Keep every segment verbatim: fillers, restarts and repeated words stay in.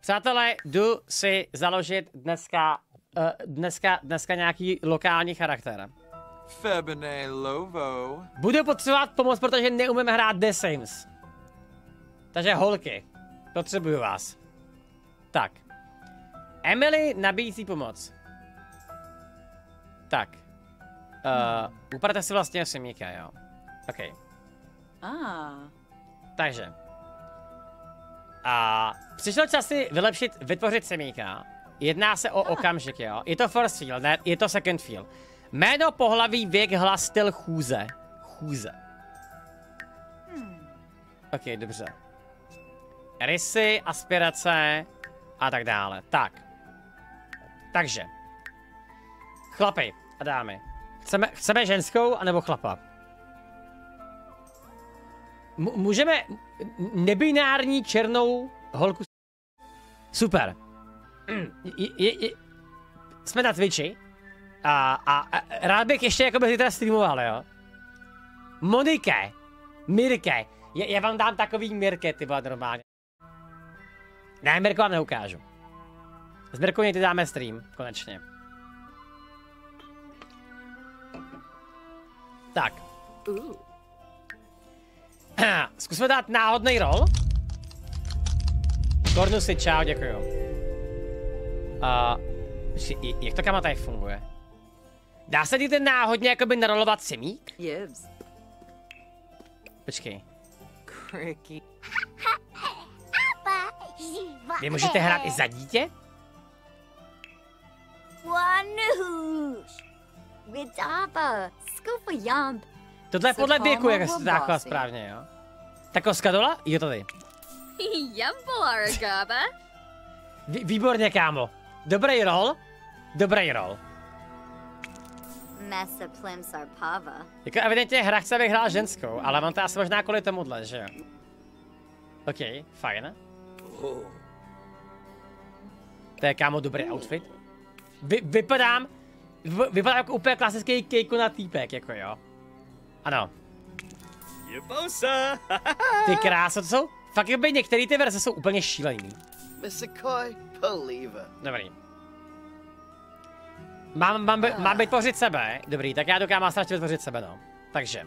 Přátelé, jdu si založit dneska, uh, dneska, dneska nějaký lokální charakter. Budu potřebovat pomoc, protože neumím hrát The Sims. Takže holky, potřebuju vás. Tak. Emily nabízí pomoc. Tak. Uh, upravte si vlastně semíka, jo. OK. Ah. Takže. A přišel čas si vylepšit, vytvořit semíka. Jedná se o ah. okamžik, jo. Je to first field, ne, je to second field. Jméno, pohlaví, věk, hlas, styl, chůze. Chůze. Hmm. OK, dobře. Rysy, aspirace a tak dále. Tak. Takže. Chlapy a dámy. Chceme, chceme ženskou anebo chlapa? M- můžeme nebinární černou holku. Super. Je, je, je. Jsme na Twitchi. A, a, a rád bych ještě jako bych teda streamoval, jo. Monike. Mirke. Já, já vám dám takový Mirke, ty vole, normálně. Ne, Mirko vám neukážu. S Mirkou někdy dáme stream, konečně. Tak. Zkusme dát náhodný roll. Kornusy, čau, děkuju. Uh, jak to kama tady funguje? Dá se ti ten náhodně jakoby narolovat semík? Yes. Počkej. Kriky. Vy můžete hrát i za dítě? Tohle je podle věku, jak se to dáchla správně, jo? Tak oskadola? Jo, tady. Výborně, kámo. Dobrý rol. Dobrý rol. Jako evidentně hra chce, abych hrál ženskou, ale mám to asi možná kvůli tomuhle, že jo? OK, fajn. To je, kámo, dobrý outfit. Vy, vypadám, vy, vypadám jako úplně klasický kejko na týpek, jako jo. Ano. Ty krása, to jsou, fakt by některé ty verze jsou úplně šílený. Dobrý. Mám, mám, mám vytvořit sebe, dobrý, tak já dokážu strašně vytvořit sebe, no. Takže.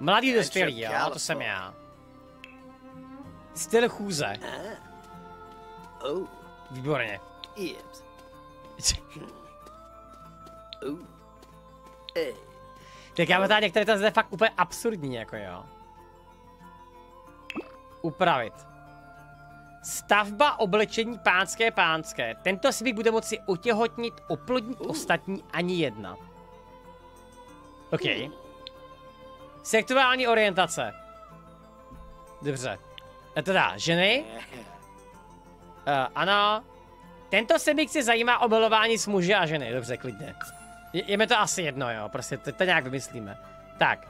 Mladý dospělý, jo, to jsem já. Styl chůze. Výborně. Tak já mám tady některé to zde fakt úplně absurdní, jako jo. Upravit. Stavba oblečení pánské pánské. Tento svých bude moci otěhotnit, oplodnit ostatní ani jedna. OK. Sexuální orientace. Dobře. Teda, ženy? Uh, ano. Tento semík se zajímá o milování s muži a ženy. Dobře, klidně. Je, je mi to asi jedno, jo. Prostě to, to nějak vymyslíme. Tak.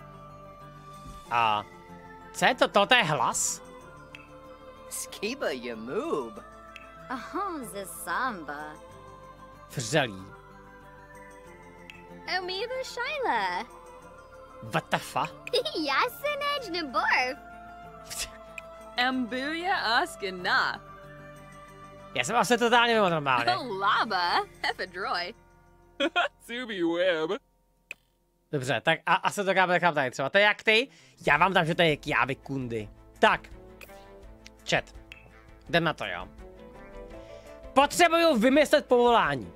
A... Co je to? Toto je hlas? Skiba je move. Aha, ze samba. Vřelí. Omiva Shaila. Vatafa? Já se nebor. Ambuja Askena. Já jsem asi totálně mimo normálně. Laba, Hefedroj. Zubi web. Dobře, tak a asi to kámo nechám tady třeba. To je jak ty? Já vám tam, že to je kjávy kundy. Tak. Chat. Jdem na to, jo. Potřebuju vymyslet povolání.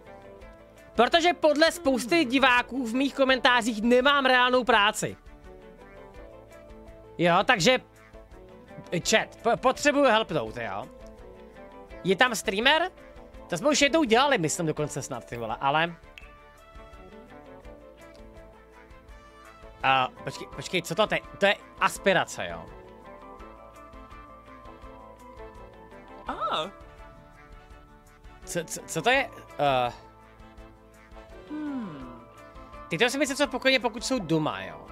Protože podle spousty diváků v mých komentářích nemám reálnou práci. Jo, takže... Chat, potřebuju helpnout, jo. Je tam streamer? To jsme už jednou dělali, myslím dokonce snad, ty vole, ale... Uh, počkej, počkej, co to je? To je aspirace, jo. Oh. Co, co, co to je? Uh... Hmm. Ty to si myslím, co pokojně, pokud jsou doma, jo.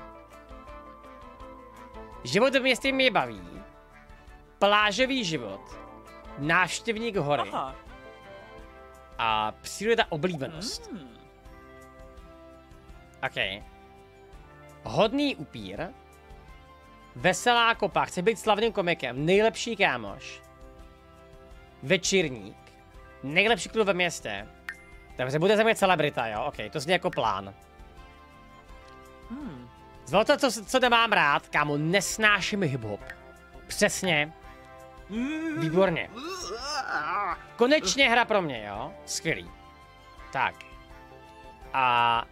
Život v městě mě baví. Plážový život, návštěvník hory a příroda oblíbenost. Mm. OK. Hodný upír, veselá kopa, chci být slavným komikem, nejlepší kámoš, večerník, nejlepší klub ve městě. Takže bude za mě celebrita, jo, ok, to zní jako plán. Hmm. Zvol to, co, co nemám rád, kámo, nesnáším hip-hop. Přesně. Výborně. Konečně hra pro mě, jo, skvělý. Tak. A...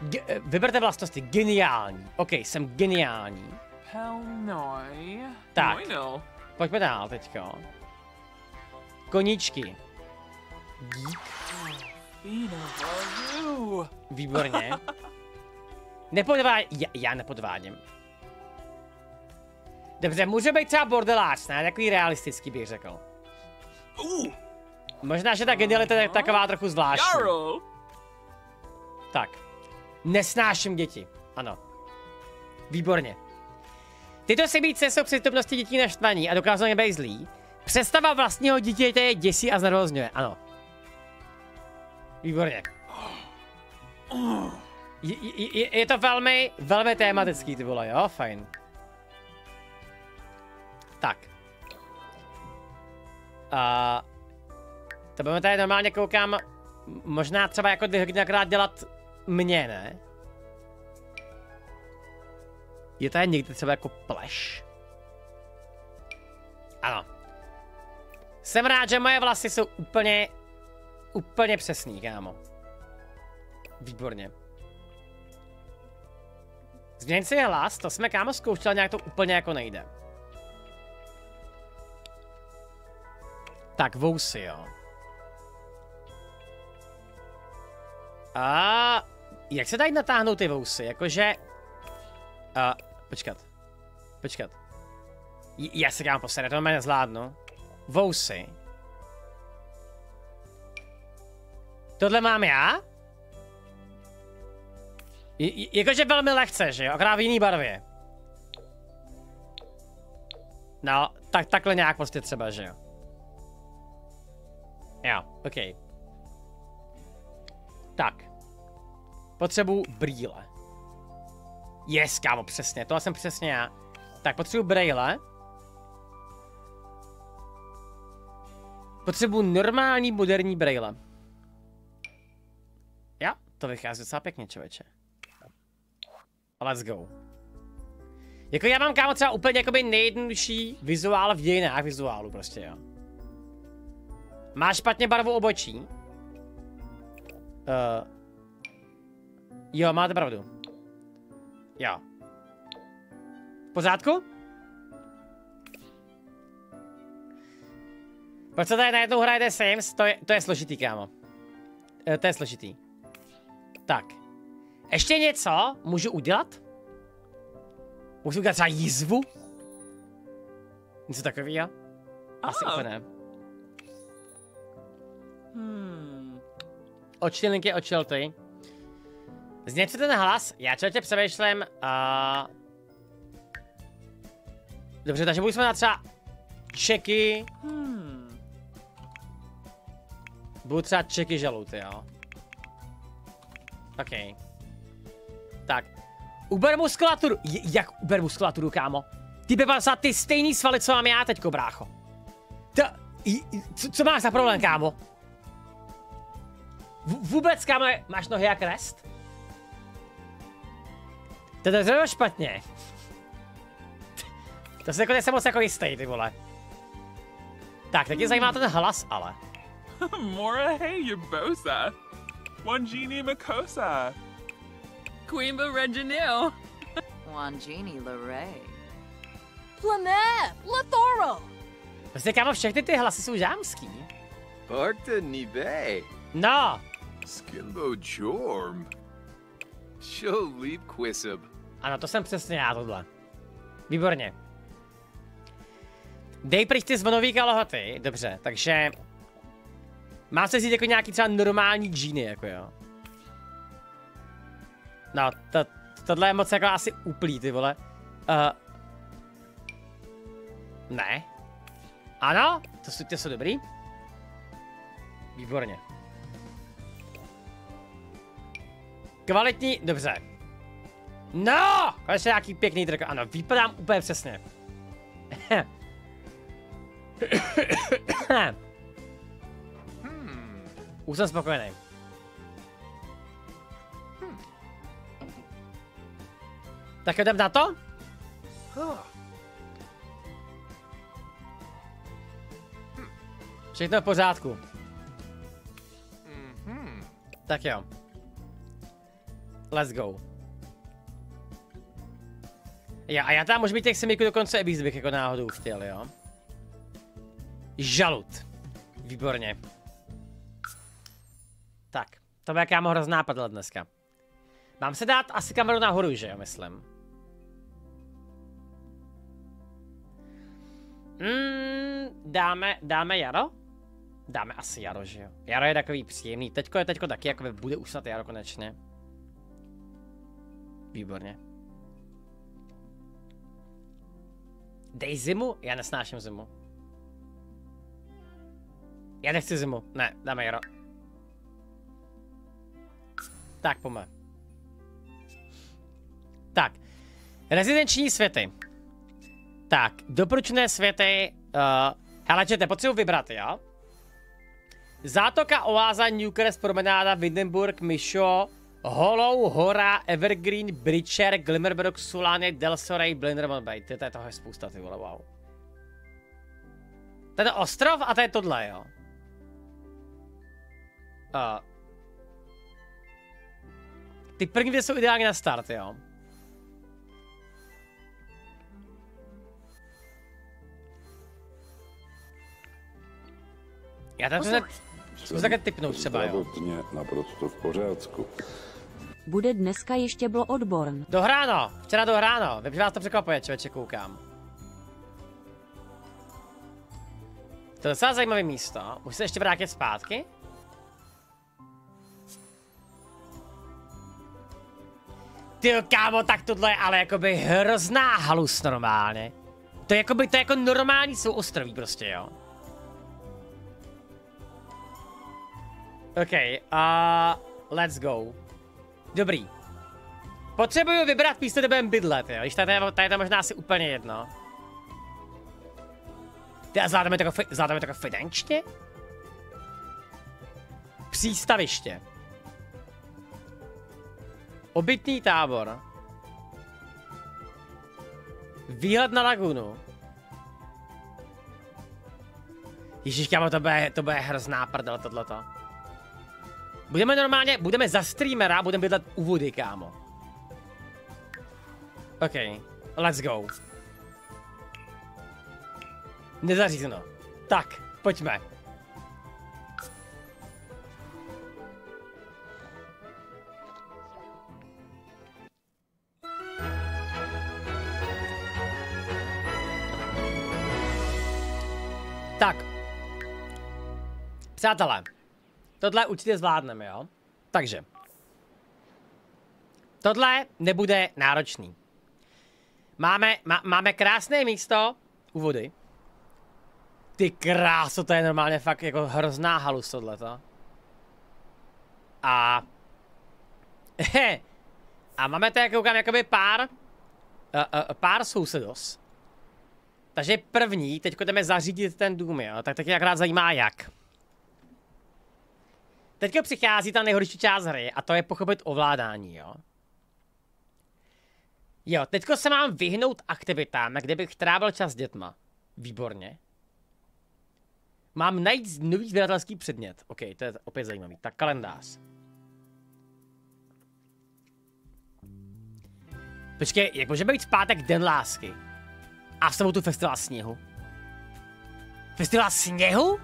Ge vyberte vlastnosti, geniální. Ok, jsem geniální. Hell no. Tak, pojďme dál teďko. Koníčky. Dík. Výborně. Nepodvádím, já, já nepodvádím. Dobře, může být třeba bordelář, ne? Takový realistický bych řekl. Možná, že ta genialita je taková trochu zvláštní. Tak. Nesnáším děti. Ano. Výborně. Tyto sibíce jsou při přítomnosti dětí naštvaní a dokázou být zlí. Představa vlastního dítěte je děsí a znervózňuje. Ano. Výborně. Je, je, je to velmi, velmi tématický, ty vole, jo? Fajn. Tak. A... To budeme tady normálně koukám, možná třeba jako dvakrát dělat mě, ne? Je tady někdy třeba jako pleš? Ano. Jsem rád, že moje vlasy jsou úplně, úplně přesný, kámo. Výborně. Změnit si hlas, to jsme kámo zkoušeli, nějak to úplně jako nejde. Tak, vousy, jo. A jak se dají natáhnout ty vousy? Jakože... A, počkat. Počkat. J já se kámo posere, to mě nezvládnu. Vousy. Tohle mám já? J jakože velmi lehce, že jo? Akorát v jiný barvě. No, tak takhle nějak prostě třeba, že jo? Jo, ok. Tak. Potřebuju brýle. Yes, kámo, přesně, tohle jsem přesně já. Tak, potřebuju brýle. Potřebuju normální, moderní brýle. Jo, to vychází docela pěkně, člověče. Let's go. Jako já mám, kámo, třeba úplně jakoby nejjednodušší vizuál v dějinách vizuálu, prostě, jo. Má špatně barvu obočí. Uh, jo, máte pravdu. Jo. V pořádku? Proč se tady najednou hraje The Sims? To je, to je složitý, kámo. Uh, to je složitý. Tak. Ještě něco můžu udělat? Můžu udělat třeba jízvu? Něco takového? Asi oh. Úplně ne. Hmm. Očtělinky, očelty. Zněte ten hlas, já člověče přemýšlím a... Dobře, takže budeme dát třeba čeky. Hmm. Budu třeba čeky žaluty, jo. Ok. Tak. Uber muskulaturu. J jak uber muskulaturu, kámo? Ty by za ty stejný svaly, co mám já teďko, brácho. Ta... Co, co máš za problém, kámo? V vůbec, kámo, máš nohy jak rest? To je zrovna špatně. To se jako nejsem moc jako jistý, ty vole. Tak, teď mě zajímá ten hlas, ale. Mora, hej, je bosa. One genie makosa. Queen Berengenil. One genie Lorey. Planet, Lathoro. Prostě, kámo, všechny ty hlasy jsou žámský. Porta Nibé. No. Skimbo Jorm. Šolíp Quisib. Ano, to jsem přesně já tohle. Výborně. Dej pryč ty zvonový kalhoty. Dobře, takže... Má se vzít jako nějaký třeba normální džíny, jako jo. No, to, tohle je moc jako asi uplý, ty vole. Uh, ne. Ano, to jsou, to jsou dobrý. Výborně. Kvalitní, dobře. No! Konečně nějaký pěkný triko, ano, vypadám úplně přesně. hmm. Už jsem spokojený. Hmm. Tak jdem na to? Huh. Všechno v pořádku. Mm-hmm. Tak jo. Let's go. Jo, a já tam můžu mít těch semíků dokonce i bych jako náhodou chtěl, jo. Žalud. Výborně. Tak, to by jaká mohla znápadla dneska. Mám se dát asi kameru nahoru, že jo, myslím. Mm, dáme, dáme jaro? Dáme asi jaro, že jo. Jaro je takový příjemný. Teďko je teďko taky, jako bude už snad jaro konečně. Výborně. Dej zimu? Já nesnáším zimu. Já nechci zimu. Ne, dáme jaro. Tak, pojďme. Tak. Rezidenční světy. Tak, doporučené světy. Uh, hele, čete, potřebuji vybrat, jo? Zátoka, oáza, Newcrest, promenáda, Windenburg, Mišo, Hollow, Hora, Evergreen, Bridger, Glimmerbrook, Sulany, Delsoray, Blinderman Bay. To je toho spousta, ty vole, wow. To je to ostrov a to je tohle, jo? Uh. Ty první dvě jsou ideálně na start, jo? Já tam se také typnout třeba, jo. Naprosto v pořádku. Bude dneska ještě Bloodborne. Dohráno, včera dohráno. Vím, že vás to překvapuje, člověče, koukám. To je docela zajímavé místo. Musíte ještě vrátit zpátky? Ty kámo, tak tohle je ale jakoby hrozná halus normálně. To je jakoby, to je jako normální souostroví prostě, jo. OK, a uh, let's go. Dobrý. Potřebuju vybrat místo, kde budeme bydlet, jo. Když tady je to možná asi úplně jedno. Ty a zvládáme to jako finančně? Přístaviště. Obytný tábor. Výhled na lagunu. Ježíš, kámo, to bude, to bude hrozná prdel tohleto. Budeme normálně, budeme za streamera, budeme bydlet u vody, kámo. OK, let's go. Nezařízeno. Tak, pojďme. Tak. Přátelé. Tohle určitě zvládneme, jo? Takže. Tohle nebude náročný. Máme, má, máme krásné místo u vody. Ty kráso, to je normálně fakt jako hrozná halus tohleto. A... He, a máme tady, koukám, jakoby pár... Uh, uh, pár sousedos. Takže první, teď jdeme zařídit ten dům, jo? Tak taky akorát zajímá jak. Teďka přichází ta nejhorší část hry a to je pochopit ovládání, jo. Jo, teďko se mám vyhnout aktivitám, kde bych trávil čas s dětma. Výborně. Mám najít nový sběratelský předmět. OK, to je opět zajímavý. Tak kalendář. Počkej, jak můžeme být v pátek Den lásky? A v sobotu festival sněhu. Festival sněhu?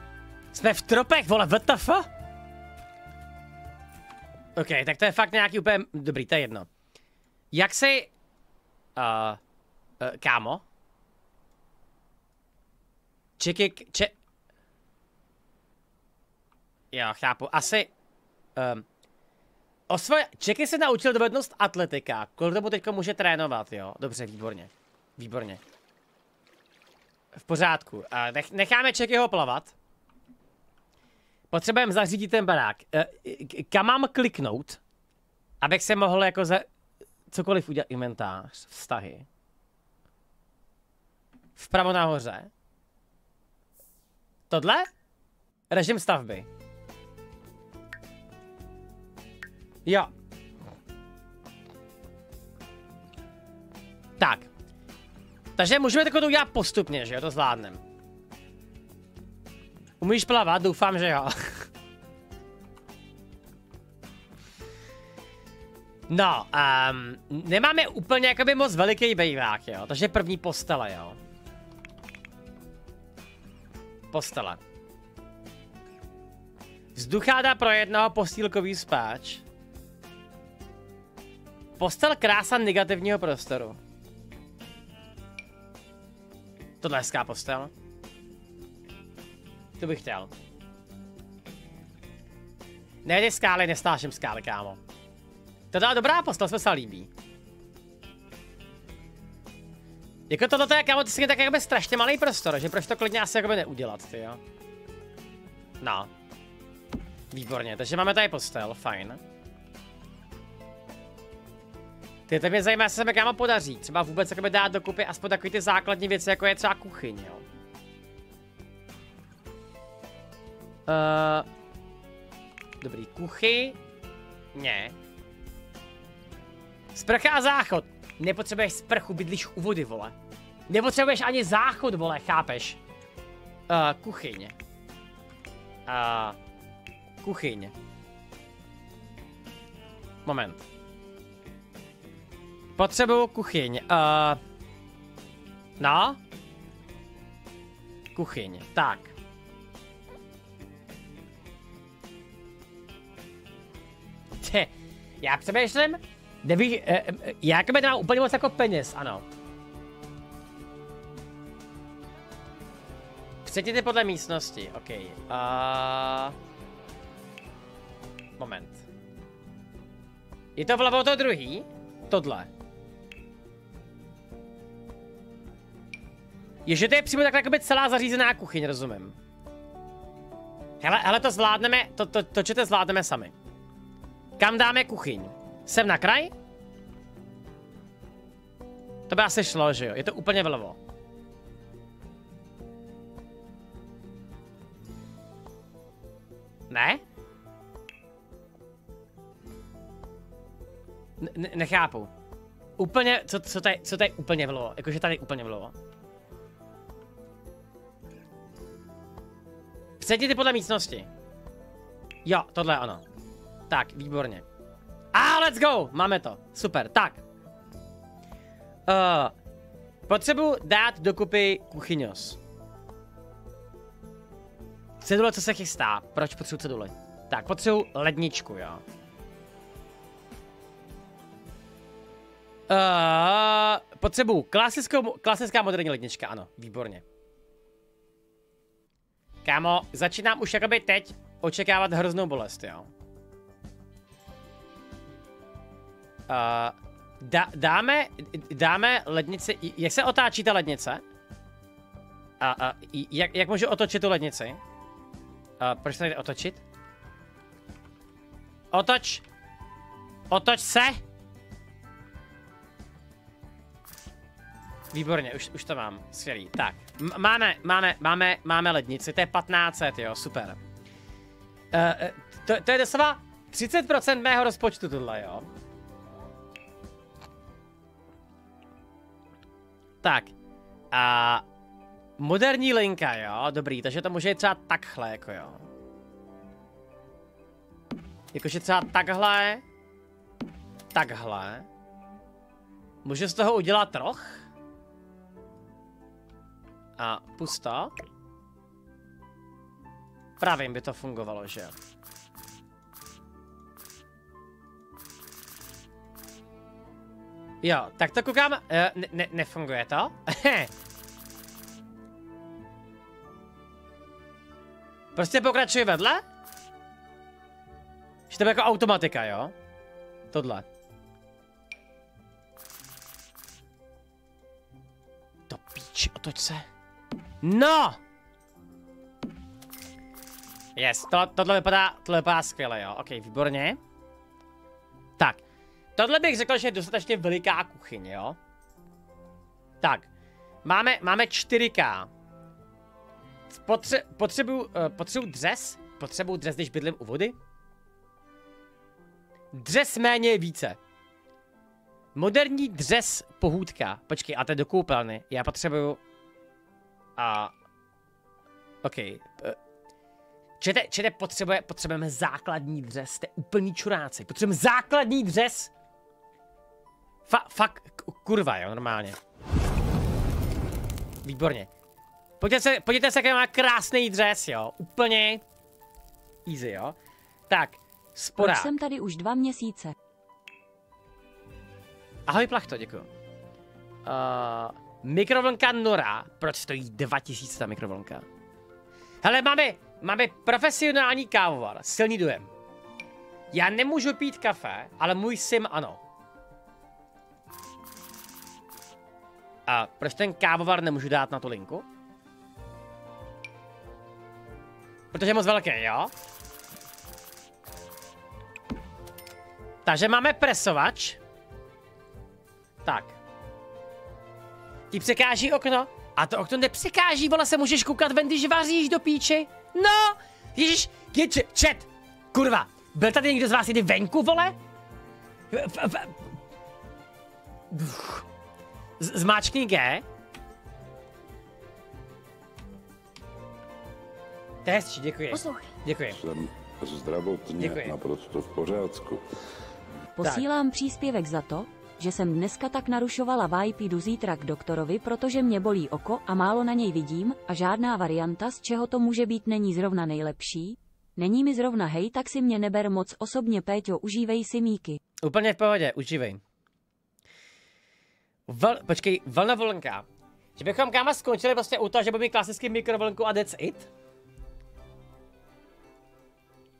Jsme v tropech, vole, W T F? OK, tak to je fakt nějaký úplně... Dobrý, to je jedno. Jak si... Uh, uh, kámo? Čekik... Če... Jo, chápu. Asi... Um, osvoj... Čeky se naučil dovednost atletika. Kolik tomu teďko může trénovat, jo? Dobře, výborně. Výborně. V pořádku. Uh, nech, necháme Čekyho plavat. Potřebujeme zařídit ten barák. Kam mám kliknout, abych se mohl jako za... cokoliv udělat inventář, vztahy. Vpravo nahoře. To dla? Reżim stavby. Jo. Tak. Takže můžeme to udělat postupně, že jo, to zvládnem. Umíš plavat? Doufám, že jo. No, um, nemáme úplně jakoby moc veliký bejvák, jo, takže první postele, jo. Postele. Vzducháda pro jednoho, postýlkový spáč. Postel krása negativního prostoru. Tohle je hezká postel. To bych chtěl. Nejde skály, nestáším skály, kámo. To je dobrá postel, se mi líbí. Jako toto to je, kámo, ty jsi tak jakoby strašně malý prostor, že proč to klidně asi jakoby neudělat, ty jo. No. Výborně, takže máme tady postel, fajn. Ty, to mě zajímá, co se mi, kámo, podaří. Třeba vůbec jakoby dát dokupy aspoň takové ty základní věci, jako je třeba kuchyň, jo. Uh, dobrý, kuchy. Ne. Sprcha a záchod. Nepotřebuješ sprchu, bydlíš u vody, vole. Nepotřebuješ ani záchod, vole, chápeš? Uh, kuchyň. Uh, kuchyň. Moment. Potřebuju kuchyň. Uh, no. Kuchyň, tak. Tě, já přemýšlím. Nebych, eh, já jakoby nemám úplně moc jako peněz, ano. Přečtěte podle místnosti, ok. Uh, moment. Je to vlevo to druhý? Tohle. Ježe to je přímo takhle jakoby celá zařízená kuchyň, rozumím. Hele, hele to zvládneme, to, to, to čete zvládneme sami. Kam dáme kuchyň? Sem na kraj? To by asi šlo, že jo? Je to úplně vlevo. Ne? N nechápu. Úplně, co, co, tady, co tady úplně vlevo? Jakože tady úplně vlevo. Předjděte podle místnosti. Jo, tohle je ono. Tak, výborně. A, let's go! Máme to. Super, tak. Uh, potřebuji dát dokupy kuchyňos. Cedule, co se chystá? Proč potřebuji cedule? Tak, potřebuji ledničku, jo. Uh, potřebuji klasickou, klasická moderní lednička, ano. Výborně. Kámo, začínám už jakoby teď očekávat hroznou bolest, jo. Uh, dá, dáme, dáme lednici, jak se otáčí ta lednice? A, a, jak, jak můžu otočit tu lednici? A, proč se nejde otočit? Otoč! Otoč se! Výborně, už, už to mám, skvělý, tak. M máme, máme, máme, máme lednici, to je patnáct set, jo, super. Uh, to, to je doslova třicet procent mého rozpočtu tohle, jo. Tak, a moderní linka, jo, dobrý, takže to může jít třeba takhle, jako jo. Jakože třeba takhle, takhle. Může z toho udělat roh? A pusto. Pravým by to fungovalo, že jo. Jo, tak to koukám, ne, ne, nefunguje to? Prostě pokračuji vedle? Že to jako automatika, jo? Tohle. To píči, otoč se. No! Yes, to, tohle vypadá, tohle vypadá skvěle, jo? Ok, výborně. Tak. Tohle bych řekl, že je dostatečně veliká kuchyň, jo? Tak. Máme, máme čtyři ká. Potře potřebuju, uh, potřebuju dřes? Potřebuju dřes, když bydlím u vody? Dřes méně je více. Moderní dřes pohůdka. Počkej, a to je do koupelny. Já potřebuju... A... OK. Čete, čete potřebuje, potřebujeme základní dřes. Jste úplný čuráci. Potřebujeme základní dřes. Fa, fakt, kurva, jo, normálně. Výborně. Pojďte se, pojďte se, jaký má krásný dřes, jo. Úplně easy, jo. Tak, spoda. Jsem tady už dva měsíce. Ahoj, Plachto, děkuju. Uh, mikrovlnka Nora. Proč stojí dva tisíce ta mikrovlnka? Hele, máme, máme profesionální kávovar. Silný dojem. Já nemůžu pít kafe, ale můj sim ano. A proč ten kávovar nemůžu dát na tu linku? Protože je moc velký, jo? Takže máme presovač. Tak. Ti překáží okno. A to okno nepřekáží, vole, se můžeš koukat ven, když vaříš do píči. No! Ježiš, ječi, čet! Kurva, byl tady někdo z vás jedy venku, vole? Zmáčkni G. To je hezčí, děkuji. Poslouchej. Děkuji. Jsem zdravotně děkuji. Naprosto v pořádku. Posílám tak. Příspěvek za to, že jsem dneska tak narušovala vibe, jdu zítra k doktorovi, protože mě bolí oko a málo na něj vidím a žádná varianta, z čeho to může být, není zrovna nejlepší. Není mi zrovna hej, tak si mě neber moc osobně, Péťo, užívej si míky. Úplně v pohodě, užívej. Vel, počkej, vlnovlnka. Že bychom káma skončili prostě u toho, že budeme mít klasický mikrovlnku a that's it?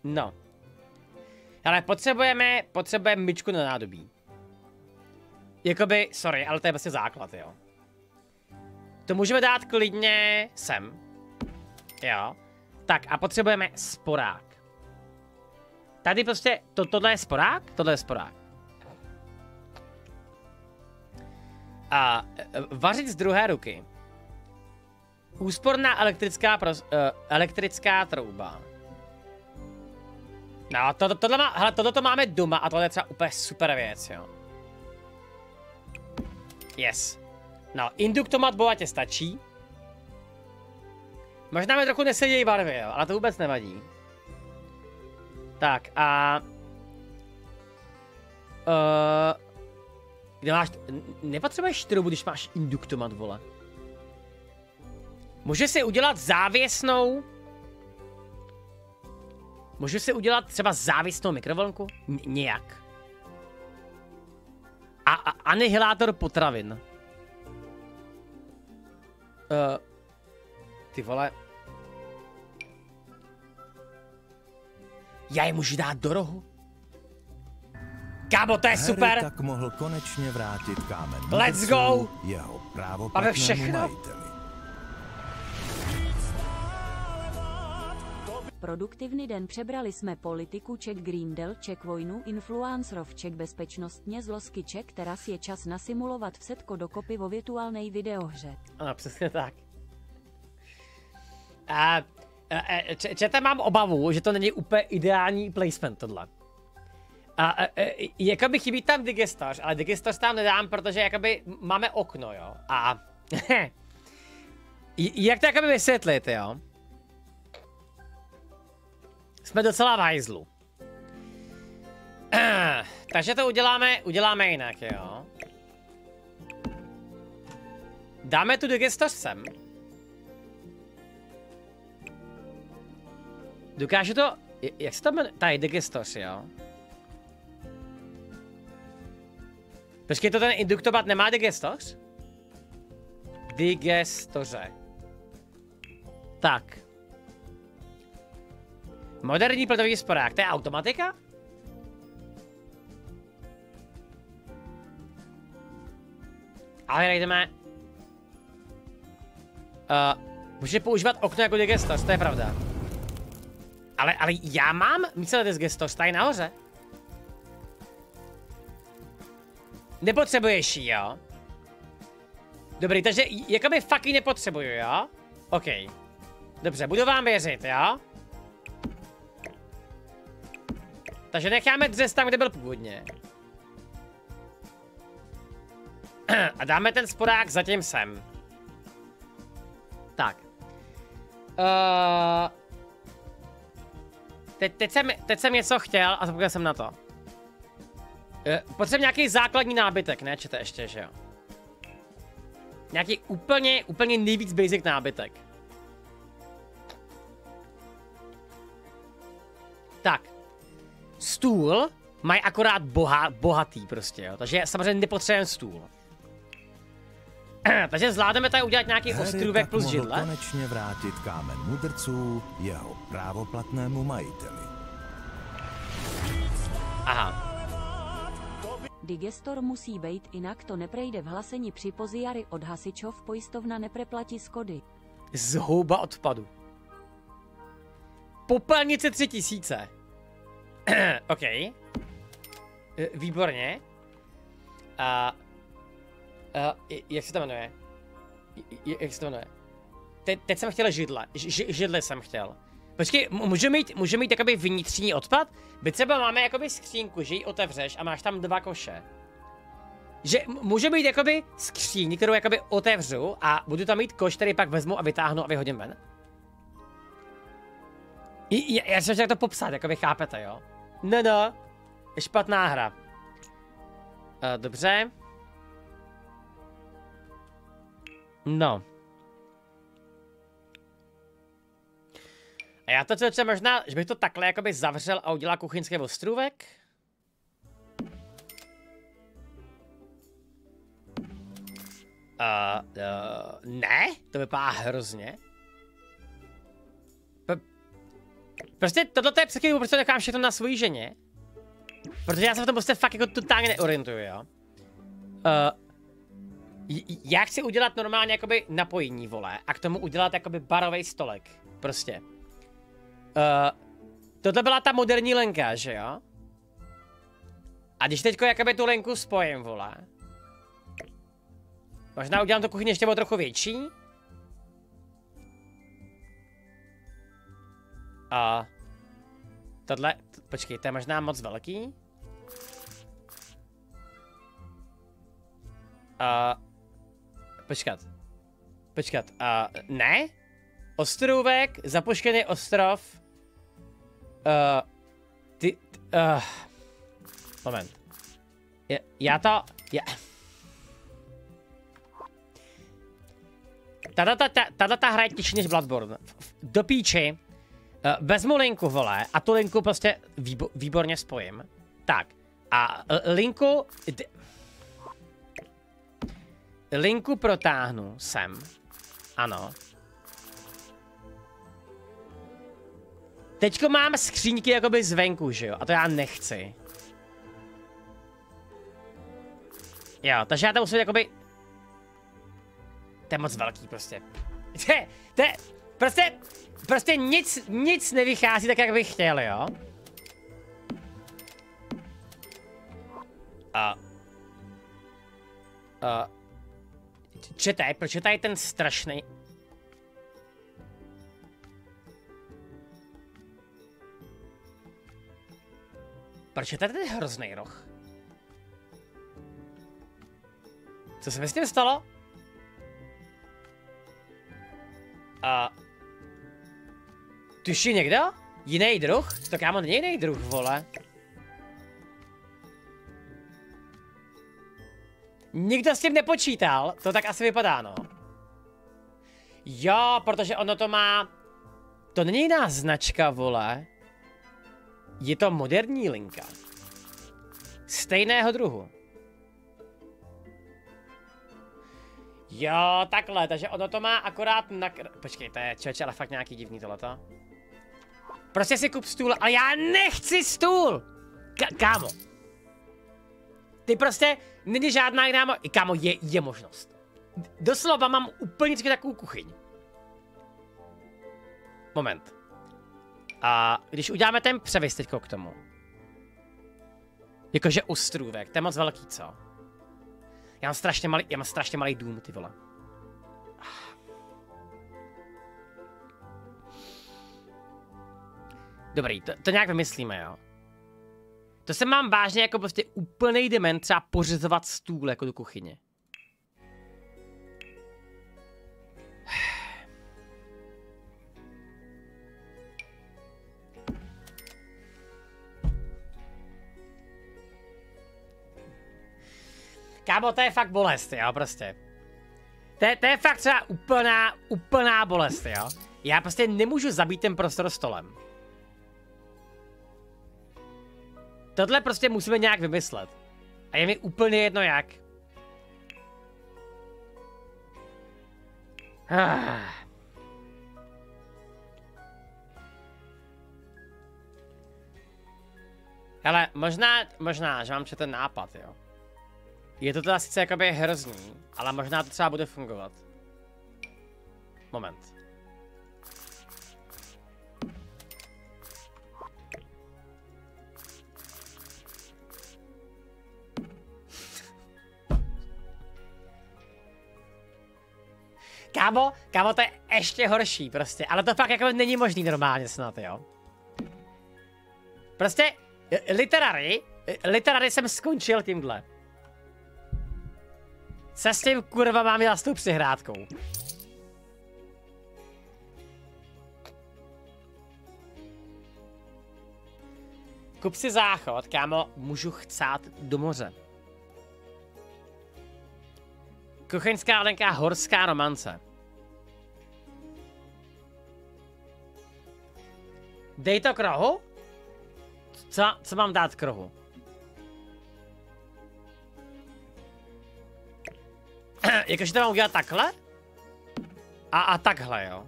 No. Ale potřebujeme, potřebujeme myčku na nádobí. Jakoby, sorry, ale to je vlastně základ, jo. To můžeme dát klidně sem. Jo. Tak a potřebujeme sporák. Tady prostě, to, tohle je sporák? Tohle je sporák. A vařit z druhé ruky. Úsporná elektrická, pros, elektrická trouba. No, to, to, tohle, má, hele, tohle to máme doma a tohle je třeba úplně super věc, jo. Yes. No, induktomat bohatě stačí. Možná mi trochu nesedějí barvy, jo, ale to vůbec nevadí. Tak a... Uh, kde máš... Nepotřebuješ šroubu, když máš induktomat, vole. Může si udělat závěsnou... Můžu si udělat třeba závisnou mikrovlnku? N nějak. A, a anihilátor potravin. Uh, ty vole. Já je můžu dát do rohu? Kámo, to je super! Harry tak mohl konečně vrátit kámen. Let's go! Jeho právo máme všechno. Majiteli. Produktivní den, přebrali jsme politiku Czech Grindel, Czech vojnu, influencerov Czech bezpečnostně, zlosky Czech, teraz je čas nasimulovat vsetko dokopy vo virtuální videohře. Ano, přesně tak. A, a, če, čete, mám obavu, že to není úplně ideální placement tohle. A, a, a, jakoby chybí tam digestoř, ale digestoř tam nedám, protože jakoby máme okno, jo. A jak to jakoby vysvětlit, jo? Jsme docela v hajzlu. Takže to uděláme, uděláme jinak, jo. Dáme tu digestoř sem. Dokážu to... Jak se to jmenuje? Tady digestoř, jo. Počkej, to ten induktomat nemá digestoř? Digestoře. Tak. Moderní plotový sporák, to je automatika? Ale najdeme... Uh, můžete používat okno jako digestoř, to je pravda. Ale, ale já mám místo na digestoř, tady nahoře. Nepotřebuješ ji, jo? Dobrý, takže jakoby fakt ji nepotřebuju, jo? OK. Dobrze, budowałem jeżyty, jo? Takže necháme dřez tam, kde byl původně. A dáme ten sporák zatím sem. Tak. Uh, teď, teď, jsem, teď jsem něco chtěl a zapomněl jsem na to. Uh, potřebuji nějaký základní nábytek, ne? Čete ještě, že jo? Nějaký úplně, úplně nejvíc basic nábytek. Tak. Stůl mají akorát boha, bohatý prostě, jo. Takže samozřejmě nepotřebujeme stůl. Takže zvládneme tady udělat nějaký ostrůvek plus židle. Konečně vrátit kámen mudrců jeho právoplatnému majiteli. Aha. Digestor musí být, jinak to neprejde v hlasení při poziary od hasičov, pojistovna nepreplatí škody. Zhouba odpadu. Popelnice tři tisíce. OK. Výborně. A... Uh, jak se to jmenuje? Jak se to jmenuje? Te, teď jsem chtěl židle. Ž, židle jsem chtěl. Počkej, můžeme mít, můžeme mít jakoby vnitřní odpad? My třeba máme jakoby skřínku, že ji otevřeš a máš tam dva koše. Že můžeme mít jakoby skříň, kterou jakoby otevřu a budu tam mít koš, který pak vezmu a vytáhnu a vyhodím ven. I, já, já jsem chtěl to popsat, jakoby chápete, jo? No, no. Špatná hra. Uh, dobře. No. A já to třeba možná, že bych to takhle jakoby zavřel a udělal kuchyňský ostrůvek. Uh, uh, ne, to vypadá hrozně. P prostě tohle je překývou, protože nechám všechno na svojí ženě. Protože já se v tom prostě fakt jako totálně neorientuju, jo. Uh, Já chci udělat normálně jakoby napojení, vole, a k tomu udělat jakoby barový stolek, prostě. Uh, tohle byla ta moderní lenka, že jo? A když teďko jakoby tu lenku spojím, vole. Možná udělám to kuchyni ještě o trochu větší? A... Uh, tohle, počkej, to je možná moc velký? A... Uh, Počkat, počkat, a uh, ne? Ostrůvek, zapuštěný ostrov. Uh, ty, uh, moment. Ja, já to, já... Tato ta hra je těžší než Bloodborne. Do píči, uh, vezmu linku, vole, a tu linku prostě výbo výborně spojím. Tak, a linku... Linku protáhnu sem. Ano. Teďko mám skříňky jakoby zvenku, že jo? A to já nechci. Jo, takže já tam musím jakoby... To je moc velký prostě. To je... Prostě... Prostě nic, nic nevychází tak, jak bych chtěl, jo? A... A... Četaj, pročetaj ten strašný. Pročetaj ten hrozný roh. Co se mi s tím stalo? A... Tuší někdo? Jiný druh? To kámo není jiný druh, vole. Nikdo s tím nepočítal, to tak asi vypadá, no. Jo, protože ono to má... To není jiná značka, vole. Je to moderní linka. Stejného druhu. Jo, takhle, takže ono to má akorát na... Počkej, to je čoč, ale fakt nějaký divný tohleto. Prostě si kup stůl, ale já nechci stůl! Ka- kámo. Ty prostě... Není žádná jiná mo... Kámo, je, je možnost. Doslova mám úplně takovou kuchyň. Moment. A když uděláme ten převis teďko k tomu. Jakože ostrůvek, to je moc velký, co? Já mám strašně malý, já mám strašně malý dům, ty vole. Dobrý, to, to nějak vymyslíme, jo. To se mám vážně jako prostě úplnej dement třeba pořizovat stůl jako do kuchyně. Kámo, to je fakt bolest, jo, prostě. To je, to je fakt třeba úplná, úplná bolest, jo. Já prostě nemůžu zabít ten prostor stolem. Tohle prostě musíme nějak vymyslet. A je mi úplně jedno jak. Ah. Hele, možná, možná, že mám ten nápad, jo. Je to teda sice jakoby hrozný, ale možná to třeba bude fungovat. Moment. Kámo, kámo, to je ještě horší prostě, ale to fakt jako není možný normálně snad, jo. Prostě literary, literary jsem skončil tímhle. Se s tím kurva mám já s tou přihrádkou. Kup si záchod, kámo, můžu chcát do moře. Kuchyňská lenka, horská romance. Dej to krohu? Co, co mám dát krohu? Jakože to mám udělat takhle? A, a takhle, jo.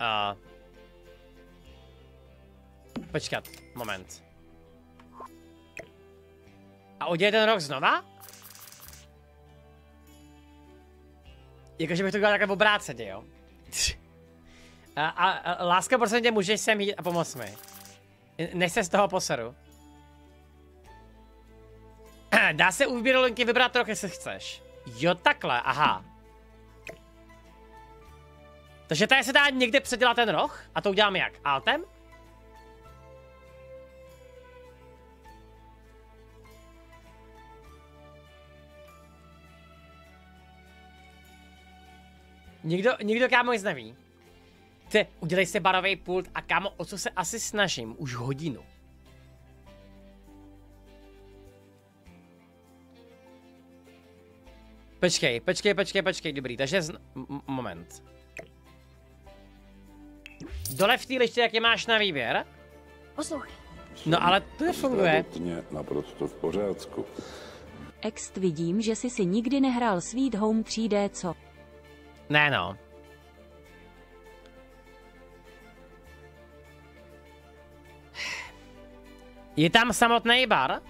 A... Počkat, moment. A udělej ten rok znova? Jakože bych to udělal takhle obráceně, jo. A, a, a láska, prosím tě, můžeš sem jít a pomoct mi. Nech se z toho poseru. Dá se u výběru linky vybrat rok, jestli chceš. Jo, takhle, aha. Takže tady se dá někde předělat ten roh? A to udělám jak? Altem? Nikdo, nikdo kámo nic neví. Ty, udělej si barový pult a kámo, o co se asi snažím? Už hodinu. Počkej, počkej, počkej, počkej, dobrý, takže zna... moment. Dole v té liště, jak je máš na výběr? Poslouchej. No ale to nefunguje. Naprosto v pořádku. Ext, vidím, že jsi si nikdy nehrál Sweet Home tři D, co? Ne, no. Je tam samotný bar?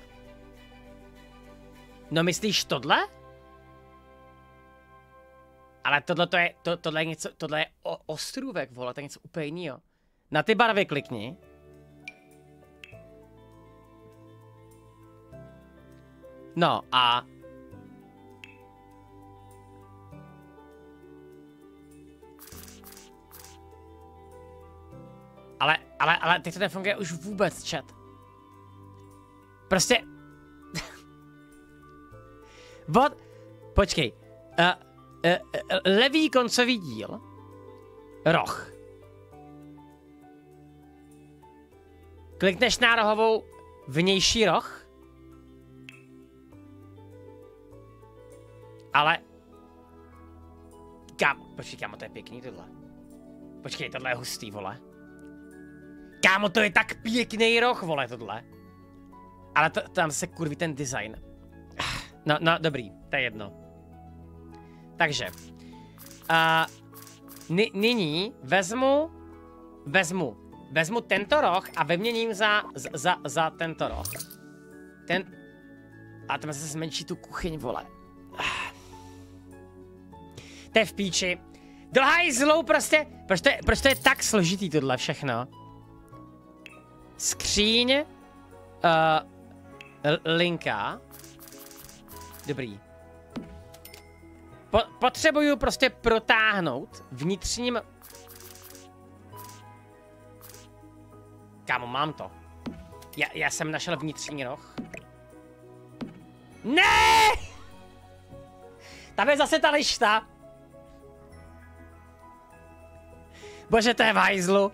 No myslíš tohle? Ale tohle to je, to, tohle je něco, tohle je o, ostrůvek, vole, to je něco úplně jiného. Na ty barvy klikni. No a... Ale, ale, ale teď to nefunguje už vůbec, chat. Prostě... What? Počkej. Uh... Levý koncový díl. Roh. Klikneš na rohovou vnější roh. Ale... Kámo, počkej, kámo, to je pěkný tohle. Počkej, tohle je hustý, vole. Kámo, to je tak pěkný roh, vole, tohle. Ale to, tam se kurví ten design. No, no, dobrý, to je jedno. Takže, uh, nyní vezmu, vezmu, vezmu tento roh a vyměním za, za, za tento roh. Ten, a tam se zmenší tu kuchyň, vole. To je v píči. Do hajzlu prostě, proč to, je, proč to je tak složitý tohle všechno? Skříň, uh, linka, dobrý. Po, potřebuju prostě protáhnout vnitřním... Kámo, mám to. Já, já jsem našel vnitřní roh. Ne! Tam je zase ta lišta. Bože, to je v hajzlu.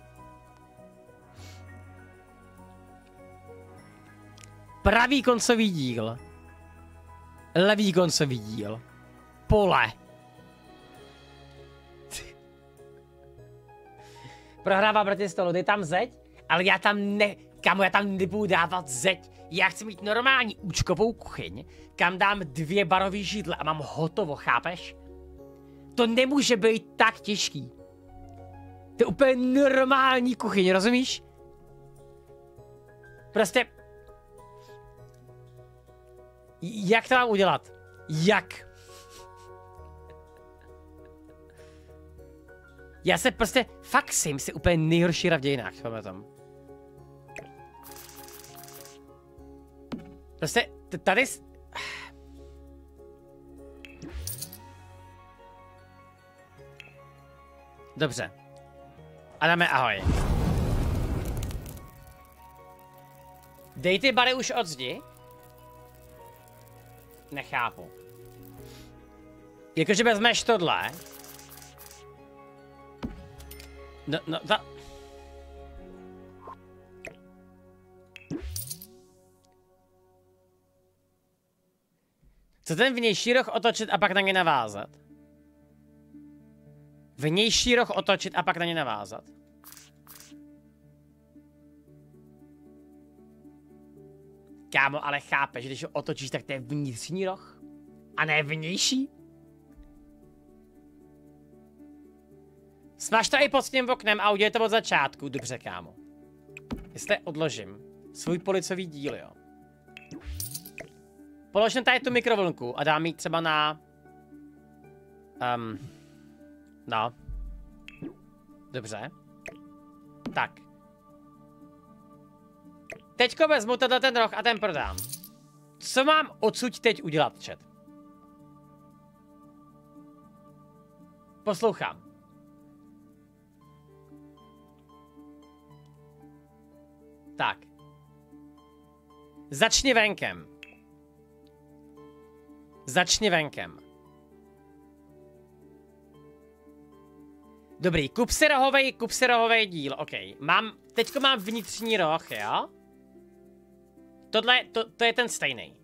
Pravý koncový díl. Levý koncový díl. Pole. Prohrává proti stolu, dej tam zeď, ale já tam ne... Kámo, já tam nebudu dávat zeď. Já chci mít normální účkovou kuchyň, kam dám dvě barové židle a mám hotovo, chápeš? To nemůže být tak těžký. To je úplně normální kuchyň, rozumíš? Prostě... Jak to mám udělat? Jak? Já se prostě... Fakt Sims je úplně nejhorší hra v dějinách, tohle tam. Prostě tady... Dobře. Adame, ahoj. Dej ty bary už od zdi. Nechápu. Jakože vezmeš tohle. No, no, ta... Co ten vnější roh otočit a pak na ně navázat? Vnější roh otočit a pak na ně navázat. Kámo, ale chápeš, když ho otočíš, tak to je vnitřní roh? A ne vnější? Smaž to i pod tím oknem a udělej to od začátku, dobře kámo. Jestli odložím svůj policový díl, jo. Položím tady tu mikrovlnku a dám ji třeba na... Um, no. Dobře. Tak. Teďko vezmu tenhle ten roh a ten prodám. Co mám odsud teď udělat, chat? Poslouchám. Tak. Začni venkem. Začni venkem. Dobrý, kup si rohovej, kup si rohovej díl, ok. Mám, teďko mám vnitřní roh, jo? Tohle, to, to je ten stejný.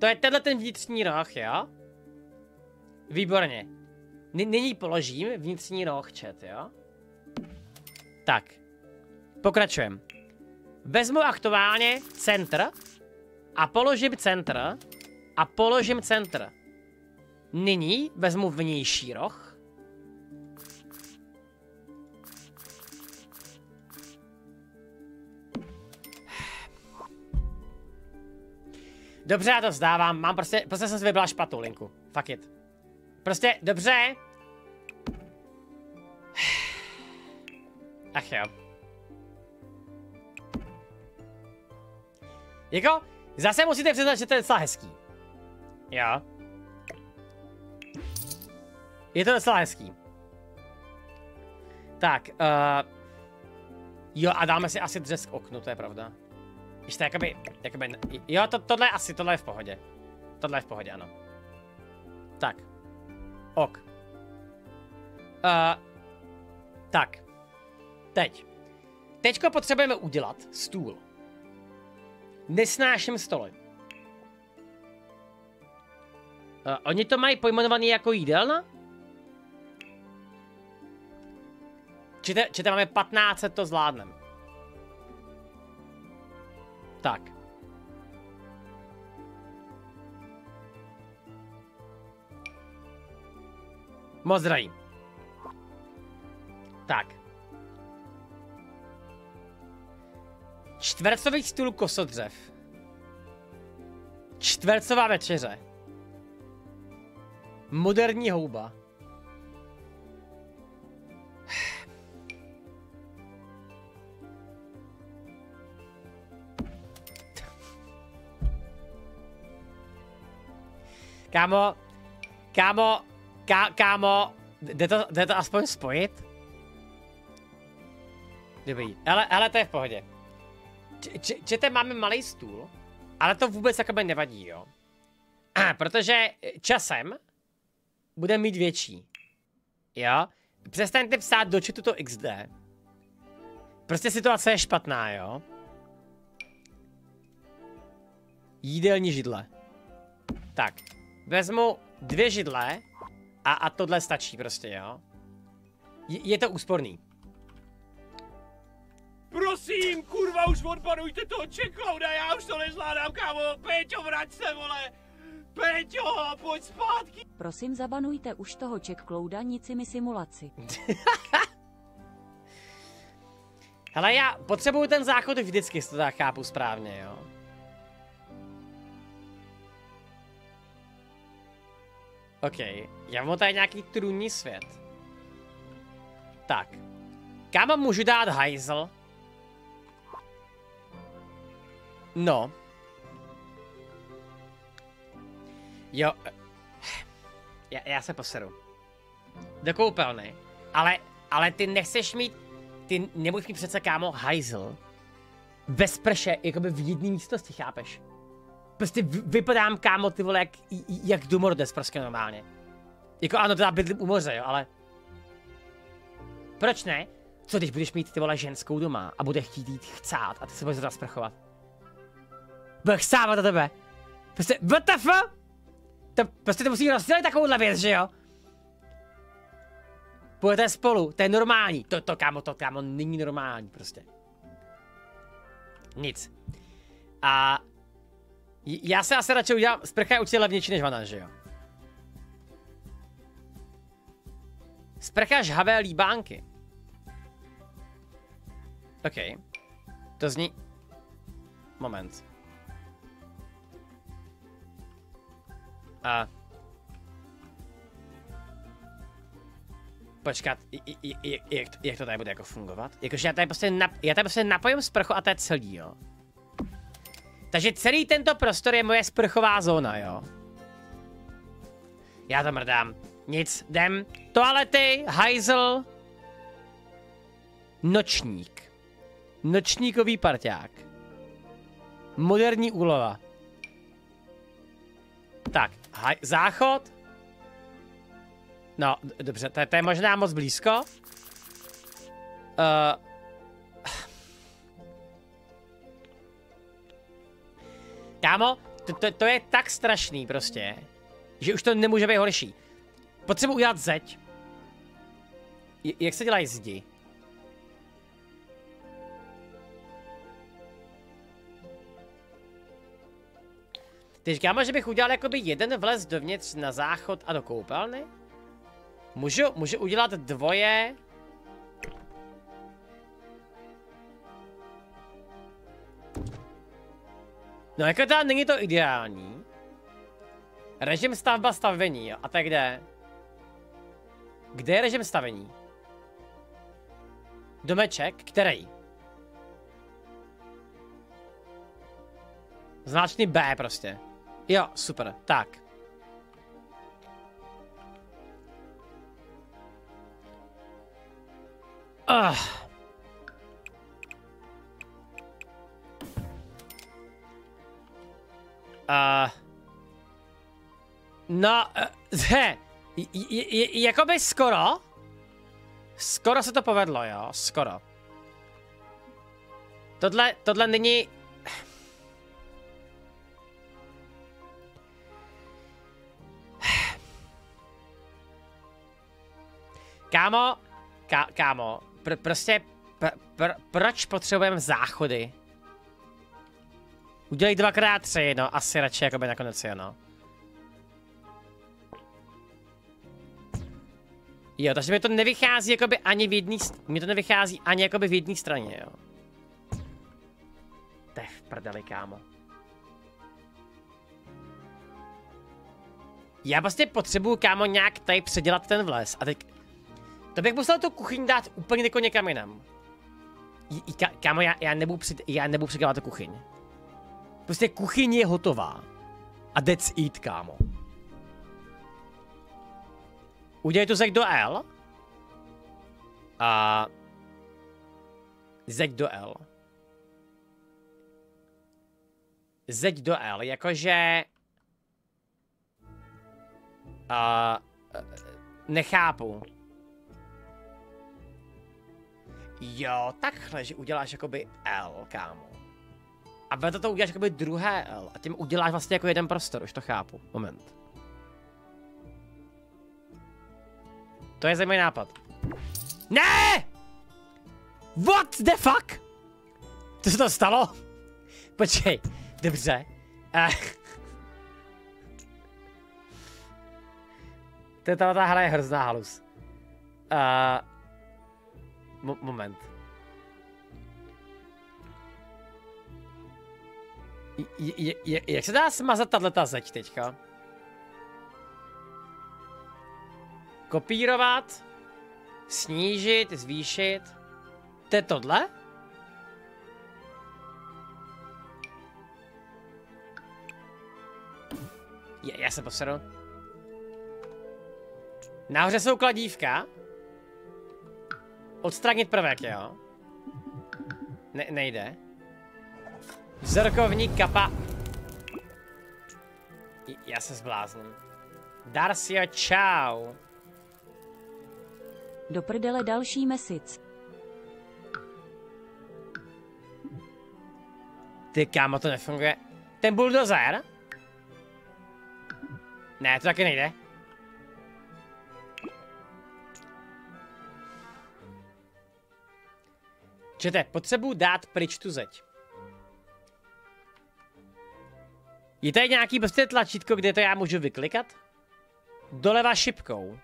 To je tenhle ten vnitřní roh, jo? Výborně. Nyní položím vnitřní roh, chat, jo? Tak. Pokračujem. Vezmu aktuálně centr a položím centr a položím centr. Nyní vezmu vnější roh. Dobře, já to vzdávám, mám prostě, prostě jsem si vybrala špatnou linku. Fuck it. Prostě, dobře. Ach jo. Jako, zase musíte přiznat, že to je docela hezký. Jo. Je to docela hezký. Tak, uh, jo a dáme si asi dřesk oknu, to je pravda. Ještě jakoby, jakoby, jo, to, tohle je asi, tohle je v pohodě. Tohle je v pohodě, ano. Tak. Ok. Uh, tak. Teď. Teďko potřebujeme udělat stůl. Nesnáším stoly. Uh, oni to mají pojmenovaný jako jídelna? Čte, čte máme patnáct set, to zvládneme. Tak. Moc zdraví. Tak. Čtvercový stůl kosodřev. Čtvercová večeře. Moderní houba. Kámo, kámo, ká, kámo, jde to, jde to aspoň spojit? Dobrý, hele, hele, to je v pohodě. Čete, máme malý stůl, ale to vůbec jakoby nevadí, jo. A, protože časem bude mít větší, jo. Přestaňte psát do chatu to iks dé. Prostě situace je špatná, jo. Jídelní židle. Tak, vezmu dvě židle a, a tohle stačí prostě, jo. Je, je to úsporný. Prosím, kurva, už odbanujte toho CzechClouda, já už to nezvládám, kámo. Péťo, vrať se, vole. Péťo, pojď zpátky. Prosím, zabanujte už toho CzechClouda, nic mi simulaci. Hele, já potřebuju ten záchod vždycky, jestli to tak chápu správně, jo. OK, já mám tady nějaký trůní svět. Tak. Kam můžu dát hajzl? No. Jo. Já, já se poseru. Do koupelny. Ale, ale ty nechceš mít... Ty nemůžeš mít přece, kámo, hajzl. Bez prše, jakoby v jedné místnosti, chápeš? Prostě vypadám, kámo, ty vole, jak, jak Dumordes, prostě normálně. Jako ano, teda bydlím u moře, jo, ale... Proč ne? Co když budeš mít, ty vole, ženskou doma a bude chtít jít chcát a ty se budeš zrovna sprchovat? Bude chsávat na tebe. Prostě, W T F? To, prostě to musí rozdělit takovouhle věc, že jo? Půjdete spolu, to je normální. To, to, kámo, to, kámo, není normální, prostě. Nic. A... Já se asi radši udělám, sprcha je určitě levnější než vana, že jo? Sprcha žhavé líbánky. OK. To zní... Moment. A... Počkat, jak, jak to tady bude jako fungovat? Jakože já tady prostě, nap, já tady prostě napojím sprchu a to je celý, jo? Takže celý tento prostor je moje sprchová zóna, jo. Já to mrdám. Nic, jdem. Toalety, hajzl. Nočník. Nočníkový parťák. Moderní úlova. Tak, haj, záchod. No, dobře, to je možná moc blízko. Uh, Kámo, to, to, to je tak strašný prostě, že už to nemůže být horší. Potřebuji udělat zeď. J jak se dělají zdi? Teď kámo, že bych udělal jakoby jeden vlez dovnitř na záchod a do koupelny? Můžu, můžu udělat dvoje... No jako teda není to ideální. Režim stavba stavení, jo. A tak kde? Kde je režim stavení? Domeček, který? Značný B prostě. Jo, super, tak. Ugh. Uh, no, he, jakoby skoro, skoro se to povedlo, jo, skoro. Tohle, tohle není... Kámo, ká, kámo, pr prostě, pr pr proč potřebujeme záchody? Udělej dvakrát tři, no, asi radši jakoby nakonec, jo, no. Jo, takže mi to nevychází jakoby ani v jedný, mi to nevychází ani jakoby v jedné straně, jo. To je v prdeli, kámo. Já vlastně potřebuju, kámo, nějak tady předělat ten vles a teď... To bych musel tu kuchyň dát úplně jako někam jinam. Kámo, já, já nebudu před, já nebudu předělat tu kuchyň. Prostě kuchyň je hotová. A that's it, kámo. Udělej tu zeď do L. A... Zeď do L. Zeď do L, jakože... A... Nechápu. Jo, takhle, že uděláš jakoby L, kámo. A vedle toho uděláš jakoby druhé L a tím uděláš vlastně jako jeden prostor, už to chápu. Moment. To je zajímavý nápad. Ne! What the fuck? Co se to stalo? Počkej, dobře. Ech. Tato ta hra je hrozná halus. Uh, mo moment. J j j jak se dá smazat tato zeď teďka? Kopírovat, snížit, zvýšit. To je tohle? Je, já se poseru. Nahoře jsou kladívka. Odstranit prvek, jo? Ne, nejde. Vzorkovník kapa. J já se zblázním. Darcio, čau. Do prdele další měsíc. Ty kámo, to nefunguje. Ten buldozer? Ne, to taky nejde. Čete, potřebuji dát pryč tu zeď. Je tady nějaký prostě tlačítko, kde to já můžu vyklikat? Doleva šipkou.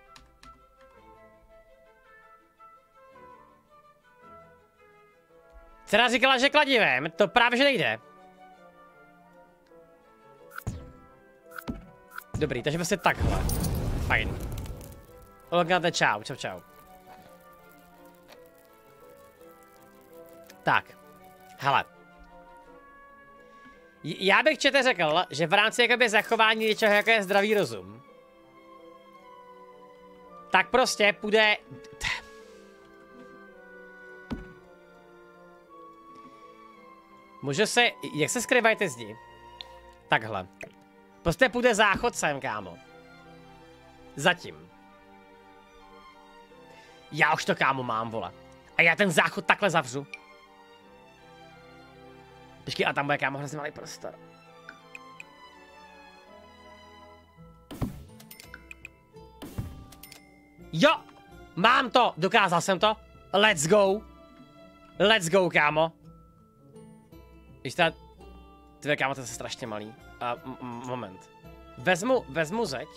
Dcera říkala, že kladivem, to právě že nejde. Dobrý, takže prostě takhle. Fajn. Olga, čau, čau, čau. Tak, hele. Já bych čete řekl, že v rámci jakoby zachování něčeho, jako je zdravý rozum, tak prostě půjde... Může se... Jak se skrývají ty zdi? Takhle. Prostě půjde záchod sem, kámo. Zatím. Já už to, kámo, mám, vole. A já ten záchod takhle zavřu. Počkej, a tam bude, kámo, hrozně malý prostor. Jo! Mám to! Dokázal jsem to. Let's go! Let's go, kámo. Když ta... Tvé kámo, to je strašně malý. Uh, moment. Vezmu, vezmu zeď.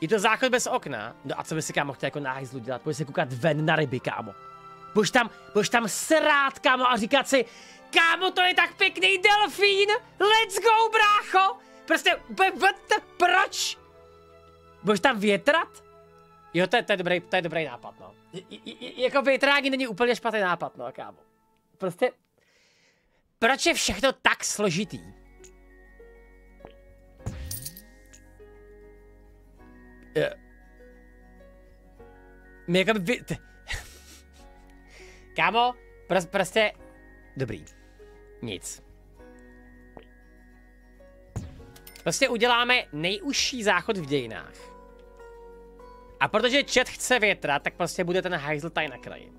Je to záchod bez okna. No a co by si, kámo, chtěl jako náhajzlu dělat? Půjdeš se koukat ven na ryby, kámo. Půjdeš tam, půjdeš tam srát, kámo, a říkat si, kámo, to je tak pěkný delfín, let's go, brácho. Prostě, vete, proč? Budeš tam větrat? Jo, to je, to je dobrý, to je dobrý nápad, no. J, j, jako větrání není úplně špatný nápad, no, kámo. Prostě... Proč je všechno tak složitý? My jako by... Kámo, pr prostě... Dobrý. Nic. Prostě uděláme nejužší záchod v dějinách. A protože chat chce větra, tak prostě bude ten hajzl tady na kraji.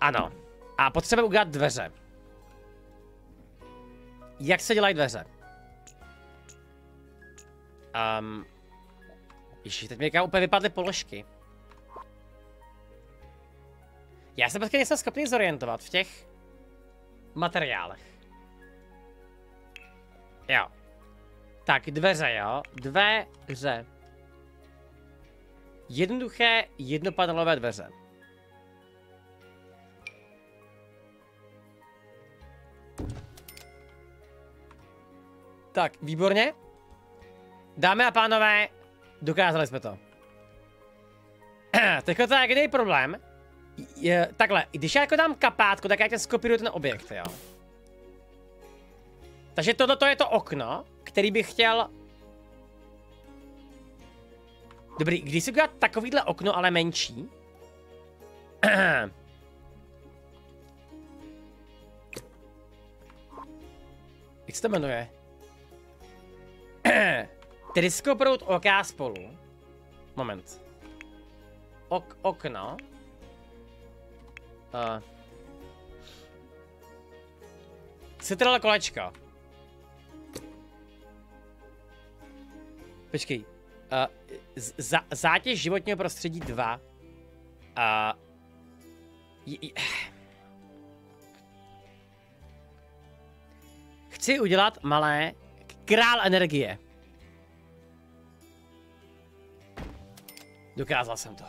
Ano. A potřebujeme udělat dveře. Jak se dělají dveře? Um, Ježiš, teď mi úplně vypadly položky. Já se prostě nejsem schopný zorientovat v těch materiálech. Jo. Tak, dveře, jo. Dveře. Jednoduché, jednopanelové dveře. Tak, výborně. Dámy a pánové, dokázali jsme to. Teď to je jaký problém. Je, takhle, když já jako dám kapátku, tak já tě skopíruju ten objekt, jo. Takže tohleto je to okno, který bych chtěl... Dobrý, když si udělat takovýhle okno, ale menší? Jak se to jmenuje? Tryskoprout oká spolu. Moment. Ok, okno. Uh. Citrala kolečka. Počkej. Uh, za, zátěž životního prostředí dva. Uh. Chci udělat malé král energie. Dokázal jsem to.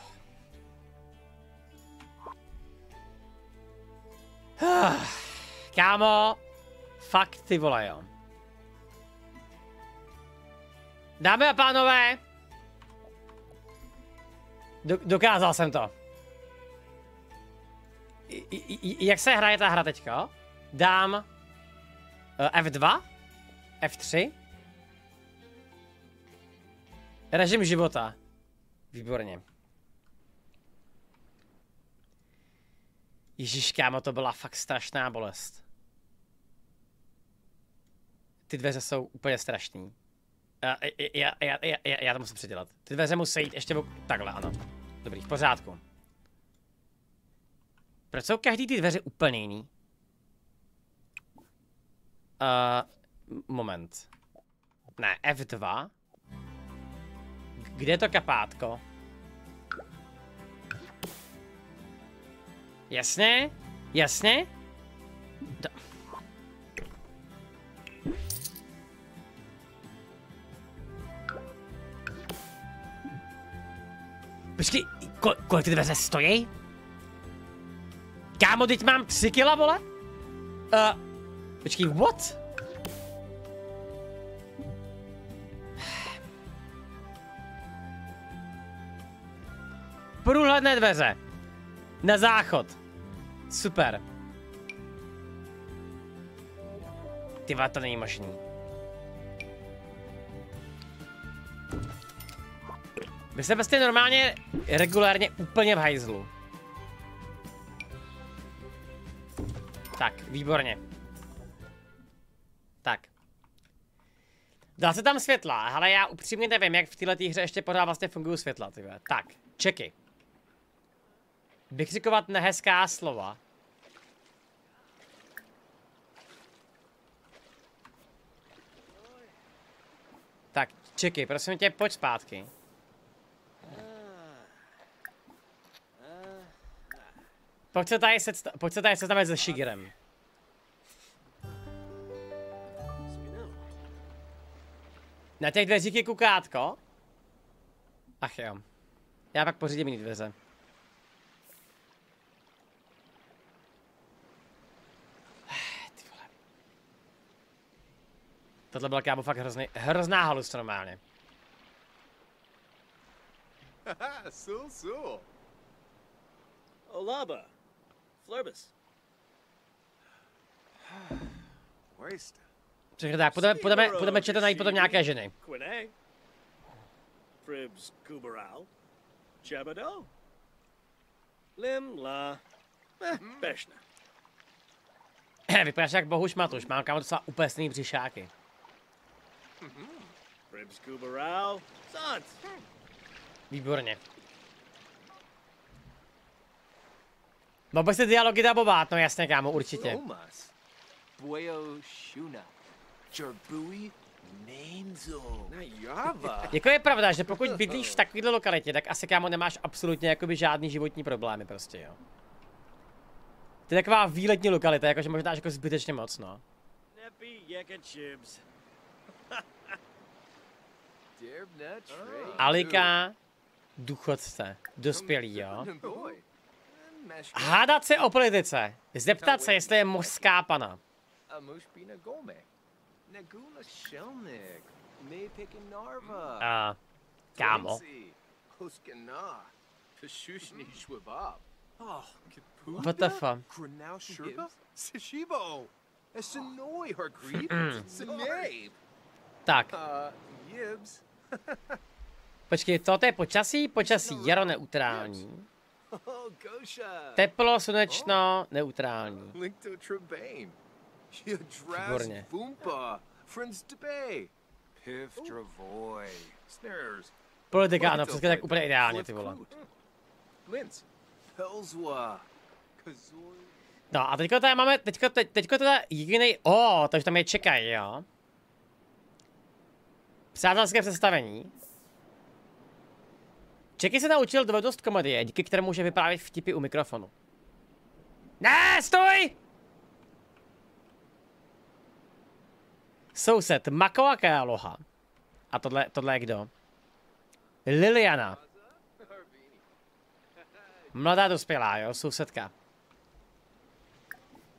Kámo, fakt ty vole, jo. Dámy a pánové, do dokázal jsem to. I I jak se hraje ta hra teďka? Dám uh, F dva, F tři. Režim života. Výborně. Ježíš, kámo, to byla fakt strašná bolest. Ty dveře jsou úplně strašný. Já, já, já, já, já to musím předělat. Ty dveře musí jít ještě... Takhle, ano. Dobrý, v pořádku. Proč jsou každý ty dveře úplně jiný? Uh, moment. Ne, F dva. Kde je to kapátko? Jasně? Jasně? Do... Počkej, kol kolik ty dveře stojí? Kámo, teď mám tři kila, vole? Uh, počkej, what? Průhledné dveře. Na záchod. Super. Ty vole, to není možný. Vy jste prostě normálně, regulárně úplně v hajzlu. Tak, výborně. Tak. Dá se tam světla, ale já upřímně nevím, jak v této hře ještě pořád vlastně fungují světla, ty vole. Tak, čeky. Vykřikovat nehezká slova. Tak, čeky, prosím tě, pojď zpátky. Pojď se tady seznámit se Shigerem. Na těch dveřích je kukátko? Ach jo. Já pak pořídím jiné dveře. Tohle byla, kámo, fakt hrozný, hrozná halus normálně. Haha, sul, sul. Olaba. Flurbus. Čekaj, tak, budeme četl najít potom nějaké ženy. Quiné. Fribs, Kuberal. Chabado. Lim, la. Pešna. Vypadáš jak Bohuš Matuš, mám, kámo, docela upesný břišáky. Výborně. Mohl bych si dialogy dabovat, no jasně, kámo, určitě. Jako je pravda, že pokud bydlíš v takovéhle lokalitě, tak asi, kámo, nemáš absolutně jakoby žádný životní problémy prostě, jo. To je taková výletní lokalita, jakože možná jako zbytečně moc, no. Alika, důchodce, dospělý, jo. Hádat se o politice, zeptat se, jestli je mořská pana. A, kámo. What the fuck? Tak. Počkej, co to je počasí? Počasí jaro neutrální. Teplo, slunečno, neutrální. Výborně. Politika, ano, přesně tak úplně ideálně, ty vole. No a teďka tady máme, teďka, te, teďka teda jedinej, o, oh, takže tam je čekají, jo. Přátelské představení. Čeky se naučil dovednost komedie, díky kterému může vyprávět vtipy u mikrofonu. Ne, stoj! Soused, Mako a Káloha. A tohle, tohle je kdo? Liliana. Mladá dospělá, jo, sousedka.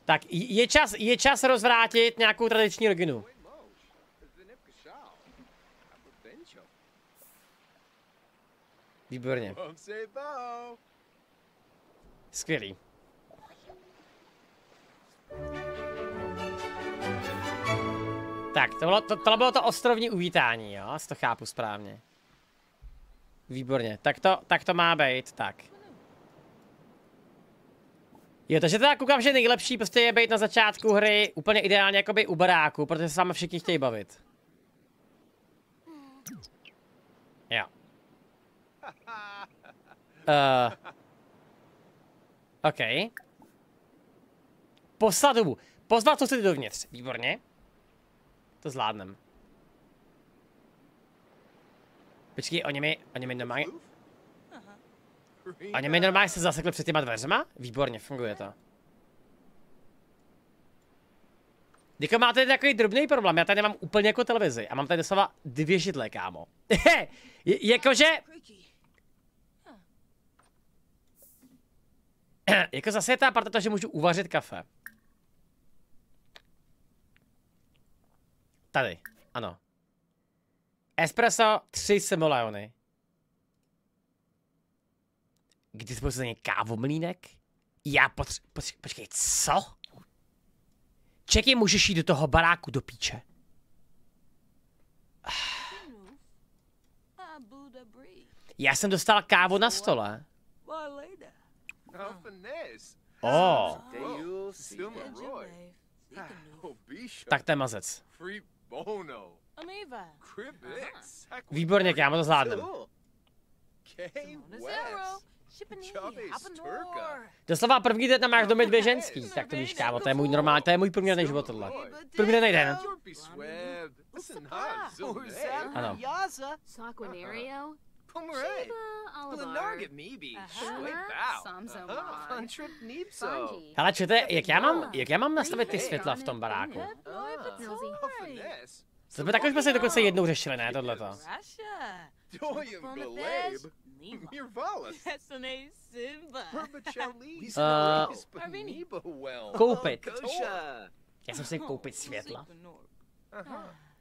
Tak je čas, je čas rozvrátit nějakou tradiční rodinu. Výborně. Skvělý. Tak, to bylo to, to, bylo to ostrovní uvítání, jo? Asi to chápu správně. Výborně, tak to, tak to má být, tak. Jo, takže teda koukám, že nejlepší prostě je být na začátku hry úplně ideálně jakoby u baráku, protože se sami všichni chtějí bavit. Jo. Uh, OK. Poslat dobu. Pozvat sousedy dovnitř. Výborně. To zvládnem. Počkej, oni mi, oni mi normálně... Oni mi normálně se zasekli před těma dveřma? Výborně, funguje to. Děkuji, máte tady takový drobný problém, já tady nemám úplně jako televizi a mám tady doslova dvě židle, kámo. Jakože... jako zase je ta parta to, že můžu uvařit kafe. Tady, ano. Espresso, tři simoleony. Kdy jsi potřeboval kávomlínek? Já potřebuji, potře počkej, co? Čekej, můžeš jít do toho baráku do píče. Já jsem dostal kávu na stole. Oh. Tak to je mazec. Výborně, já to zvládnem. Doslova první den tam máš domy dvě ženský. Tak to víš, kámo, to je můj normální, to je můj průměrný život tohle. Průměrný den. Ano. Ale čujete, jak já mám, jak já mám nastavit ty světla v tom baráku? To by takhle jsme se dokonce jednou řešili, ne, tohleto. Uh, koupit. Já jsem si koupit světla.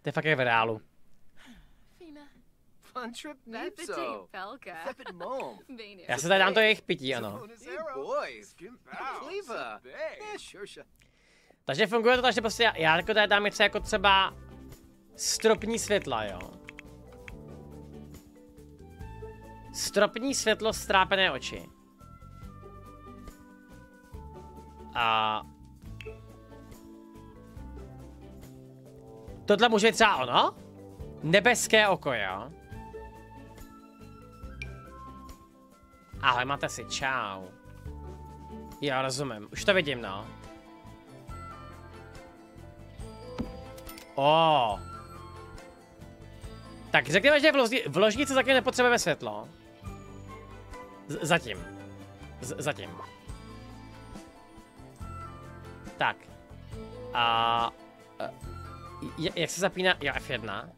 To je fakt jak v reálu. Já se tady dám to jejich pití, ano. Takže funguje to tak, že prostě já, já jako tady dám něco jako třeba stropní světla, jo. Stropní světlo, strápené oči. A... tohle může být třeba ono? Nebeské oko, jo. Ahoj, máte si, čau. Jo, rozumím, už to vidím, no. O. Tak řekněme, že v ložnici zatím nepotřebujeme světlo. Z zatím. Z zatím. Tak. A... Je, jak se zapíná? Jo, F jedna.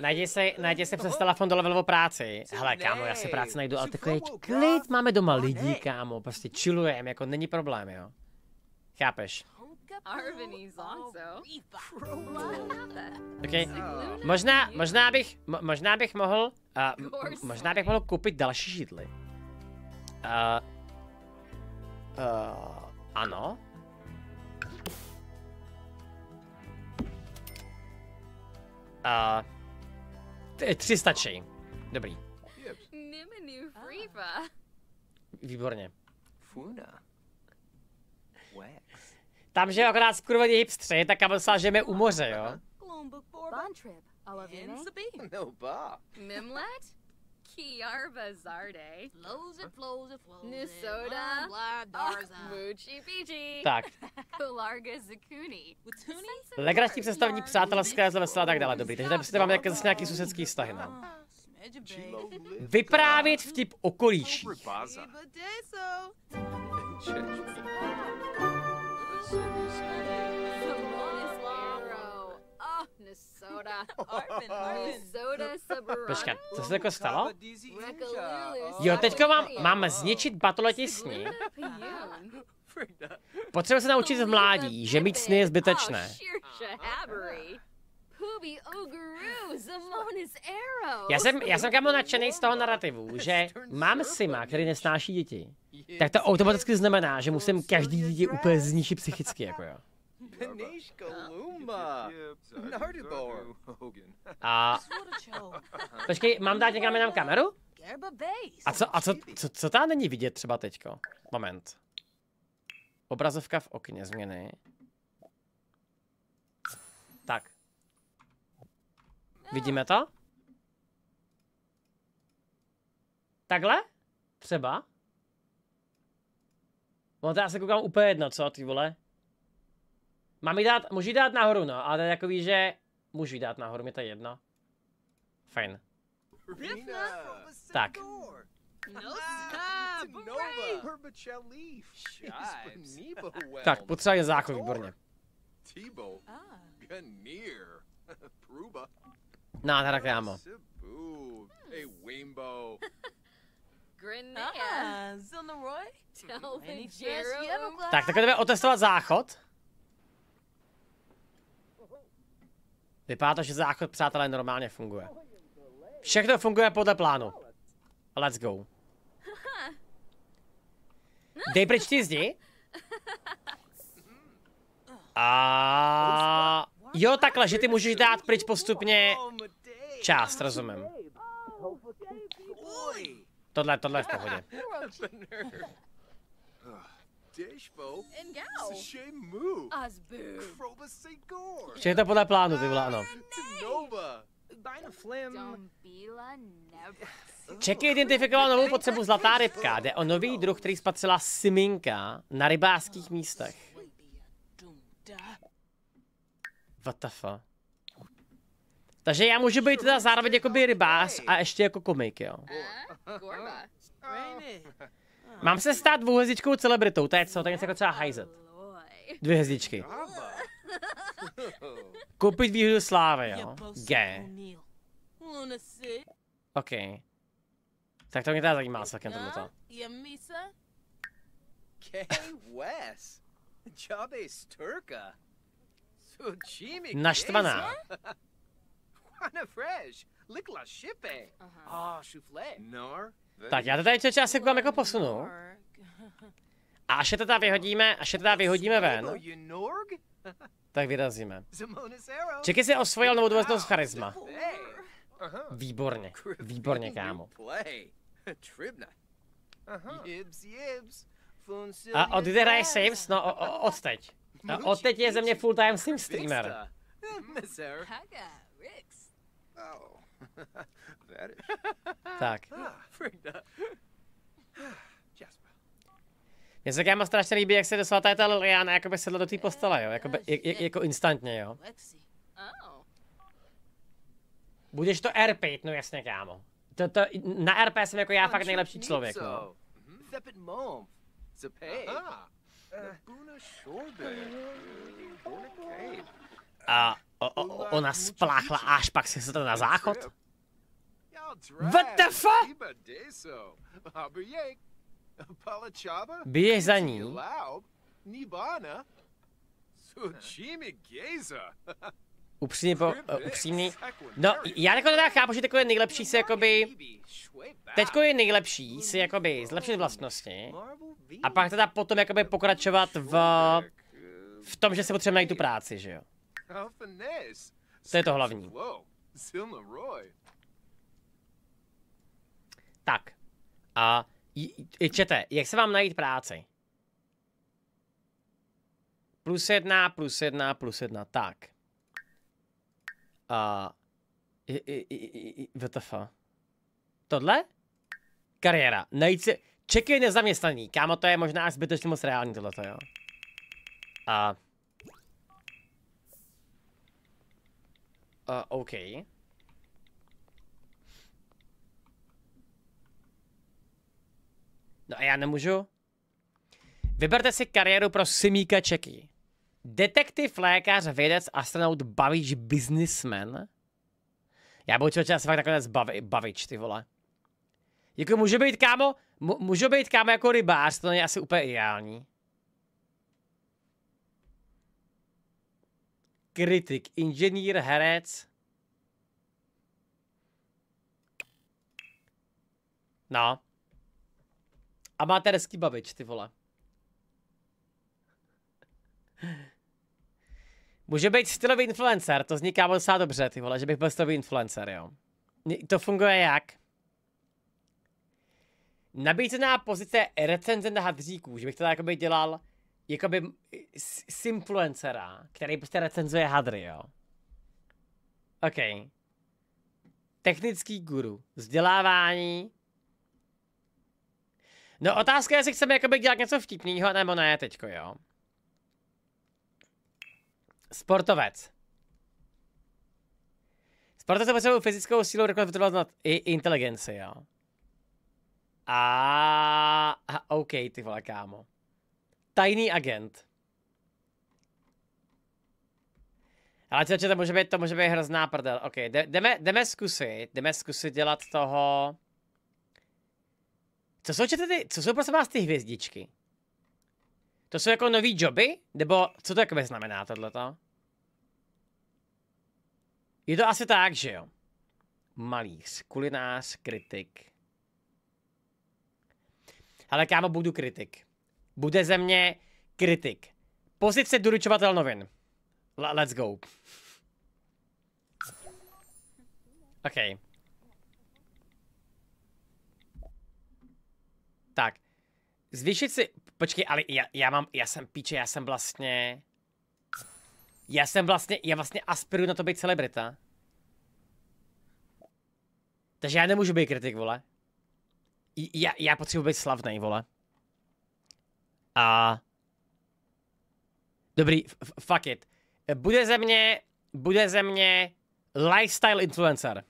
Najdi si, najdi si přes telefon dole velovou práci. Hele, kámo, já si práci najdu, ale takový klid, máme doma lidí, kámo, prostě chillujeme, jako není problém, jo. Chápeš? Okay. Možná, možná bych, mo, možná bych mohl, uh, možná bych mohl koupit další židly. Uh, uh, ano. Uh, tři stačí. Dobrý. Výborně. Tam, že akorát skurveně hipstři, tak aby sážeme u moře, jo? Tak. Legrační představní přátelské, veselá, tak dále, dobrý. Takže tady máme zase nějaký susedský vztahy, no. Vyprávět vtip okolíčí. Počkat, co se jako stalo? Jo, teďko mám, mám zničit batoletí sny. Potřeba se naučit v mládí, že mít sny je zbytečné. Já jsem, já jsem kamo nadšený z toho narrativu, že mám Sima, který nesnáší děti, tak to automaticky znamená, že musím každý dítě úplně zničit psychicky, jako jo. A... Počkej, mám dát někam jinam kameru? A co, a co, co, co tam není vidět třeba teďko? Moment. Obrazovka v okně, změny. Tak. Vidíme to? Takhle? Třeba? No to já se koukám úplně jedno, co ty vole? Mám ji dát, můžu ji dát nahoru, no, ale to je takový, že můžu ji dát nahoru, mi to je jedno. Fajn. Tak. Tak, potřebujeme záchod, výborně. Nádhera krámo. Tak, tak jdeme otestovat záchod. Vypadá to, že záchod, přátelé, normálně funguje. Všechno funguje podle plánu. Let's go. Dej pryč ty zdi. A... Jo, takhle, že ty můžeš dát pryč postupně část, rozumím. Tohle, tohle je v pohodě. Všechno to podle plánu, ty vole, ano. Čeky identifikoval novou potřebu zlatá rybka, jde o nový druh, který spatřila Siminka na rybářských místech. What the fuck? Takže já můžu být teda zároveň jakoby rybář a ještě jako komik, jo. Mám se stát dvouhvězdičkou celebritou, to je co, to je něco jako třeba hajzet. Dvě hvězdičky. Koupit výhodu slávy, jo. G. OK. Tak to mě teda zajímá celkem tomuto. Naštvaná. Tak já to tady čeče asi koukám jako posunu. A až je to teda vyhodíme, až je to teda vyhodíme ven, tak vyrazíme. Čeky si osvojil novou dovednost charisma. Výborně, výborně, kámo. A od kdy hraješ Sims? No, od teď. No, od teď je ze mě full-time Sim streamer. Tak. Mně se kámo strašně líbí, jak se dostala ta Liliana, jakoby sedla do té postele, jo, jakoby, jak, jako instantně, jo. Budeš to er pět, no jasně, kámo. To, to, na er pé jsem jako já fakt nejlepší člověk, no. A o, o, ona spláchla až pak si se to na záchod? What the fuck? Běž za ní. Upřímně, po, uh, upřímný. No, já jako teda chápu, že takové je nejlepší se jakoby... Teďko je nejlepší si jakoby zlepšit vlastnosti a pak teda potom jakoby pokračovat v... v tom, že se potřebujeme najít tu práci, že jo? To je to hlavní. Tak. A... čete, jak se vám najít práci? Plus jedna, plus jedna, plus jedna, tak. A... W T F. Tohle? Kariéra. Najít si... Čekaj nezaměstnaný. Kámo, to je možná až zbytečně moc reální tohleto, jo. A... A, OK. No a já nemůžu. Vyberte si kariéru pro Simíka Čeky. Detektiv, lékař, vědec, astronaut, bavič, businessman. Já budu člověk asi fakt nakonec bavi, bavič, ty vole. Jako můžu být, kámo, můžu být, kámo, jako rybář, to není asi úplně ideální. Kritik, inženýr, herec. No. Amatérský bavič, ty vole. Může být stylový influencer, to zní kámo docela dobře, ty vole, že bych byl stylový influencer, jo. To funguje jak? Nabízená pozice recenzenta hadříků, že bych to jakoby dělal, jakoby simfluencera, který prostě recenzuje hadry, jo. OK. Technický guru, vzdělávání. No otázka je, jestli chceme jakoby dělat něco vtipného, nebo ne teďko, jo. Sportovec. Sportovce potřebuje fyzickou sílu, dokonce vytrvalost nad i inteligenci, jo. A, a OK, ty vole, kámo. Tajný agent. Ale čeče, to může být, to může být hrozná prdel. OK, jdeme, jdeme zkusit, jdeme zkusit dělat toho. Co jsou čete ty, co jsou prosím vás ty hvězdičky? To jsou jako nový joby? Nebo co to jakoby znamená tohleto? Je to asi tak, že jo? Malíř, kulinář, kritik. Ale kámo, budu kritik. Bude ze mě kritik. Pozice doručovatel novin. L- let's go. OK. Tak. Zvýšit si... Počkej, ale já, já mám, já jsem píče, já jsem vlastně, já jsem vlastně, já vlastně aspiruju na to být celebrita. Takže já nemůžu být kritik, vole. Já, já potřebuji být slavnej, vole. A... Dobrý, fuck it. Bude ze mě, bude ze mě lifestyle influencer.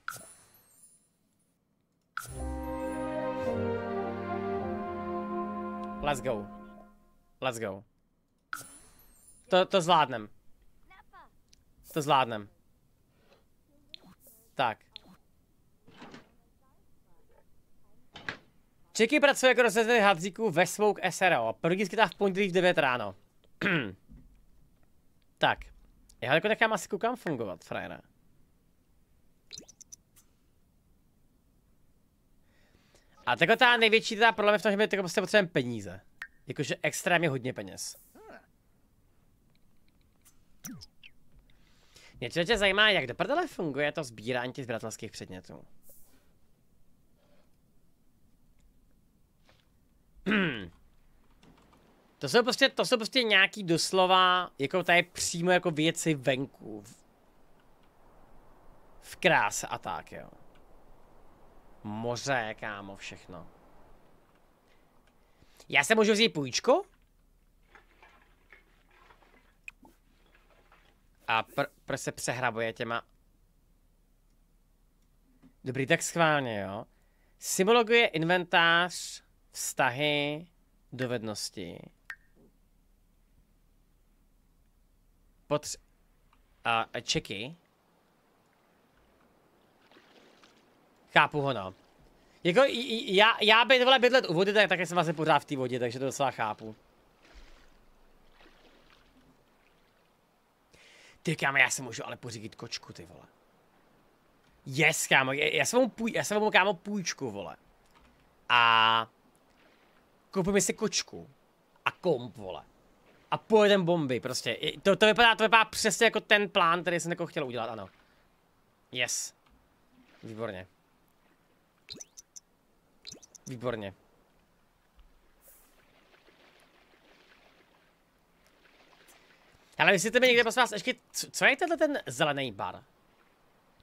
Let's go. Let's go. To, to zvládnem. To zvládnem. Tak. Čeky pracuje jako rozhledný hadříků ve Smouk S R O. První skytá v pondělí v devět ráno. Tak. Já jako nechám asi koukám fungovat, frajera. A takhle ta největší teda problém je v tom, že my prostě potřebujeme peníze. Jakože extrémně hodně peněz. Mě tě zajímá, jak do prdele funguje to sbírání těch zběratelských předmětů. To jsou prostě, to jsou prostě nějaký doslova, jako tady přímo jako věci venku. V kráse a tak, jo. Moře, kámo, všechno. Já se můžu vzít půjčku? A pr pr se přehrabuje těma... Dobrý, tak schválně, jo. Simuluje inventář, vztahy, dovednosti. Potře... A, a čeky. Chápu ho, no. Jako, já, já bych vole bydlet u vody, tak taky jsem vlastně pořád v té vodě, takže to docela chápu. Ty kámo, já se můžu ale pořídit kočku, ty vole. Yes, kámo, já jsem vám kámo půjčku, vole. A koupíme si kočku a komp, vole. A pojedem bomby, prostě. To, to, vypadá, to vypadá přesně jako ten plán, který jsem jako chtěl udělat, ano. Yes. Výborně. Výborně. Ale myslíte mi někde, prosím vás, ještě, co je tenhle ten zelený bar?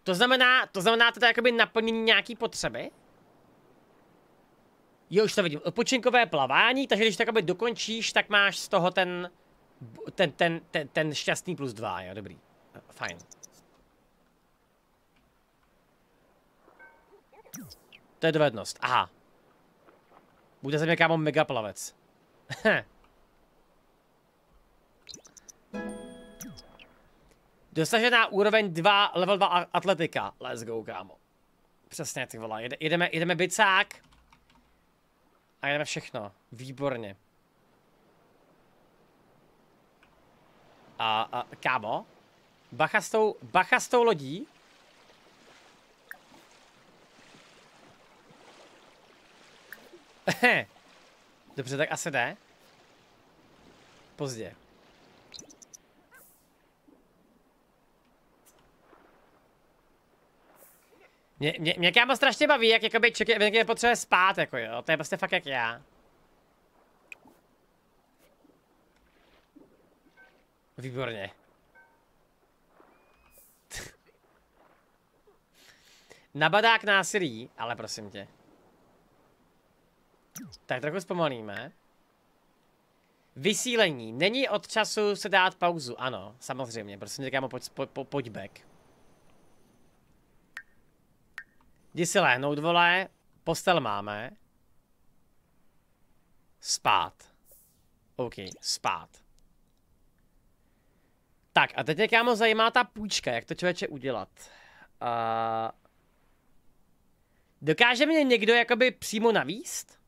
To znamená, to znamená teda jakoby naplnění nějaký potřeby? Jo, už to vidím, odpočinkové plavání, takže když to jakoby dokončíš, tak máš z toho ten, ten, ten, ten, ten šťastný plus dva, jo, dobrý, fajn. To je dovednost, aha. Bude se mě kámo mega plavec. Dosažená úroveň dva, level dva atletika. Let's go, kámo. Přesně, ty vole. Jede, jedeme, jedeme bicák. A jedeme všechno. Výborně. A, a kámo. Bacha s tou, bacha s tou lodí. Dobře, tak asi jde. Pozdě. Mě, mě, mě kámo strašně baví, jak jakoby člověk potřebuje spát, jako jo, to je prostě fakt jak já. Výborně. Nabadá k násilí, ale prosím tě. Tak trochu zpomalíme. Vysílení, není od času se dát pauzu, ano, samozřejmě, prosím tě kámo, pojď, po, po, pojď back. Jdi si lehnout, vole, postel máme. Spát. OK, spát. Tak a teď mě kámo zajímá ta půjčka, jak to člověče udělat. Uh, dokáže mě někdo jakoby přímo navíst?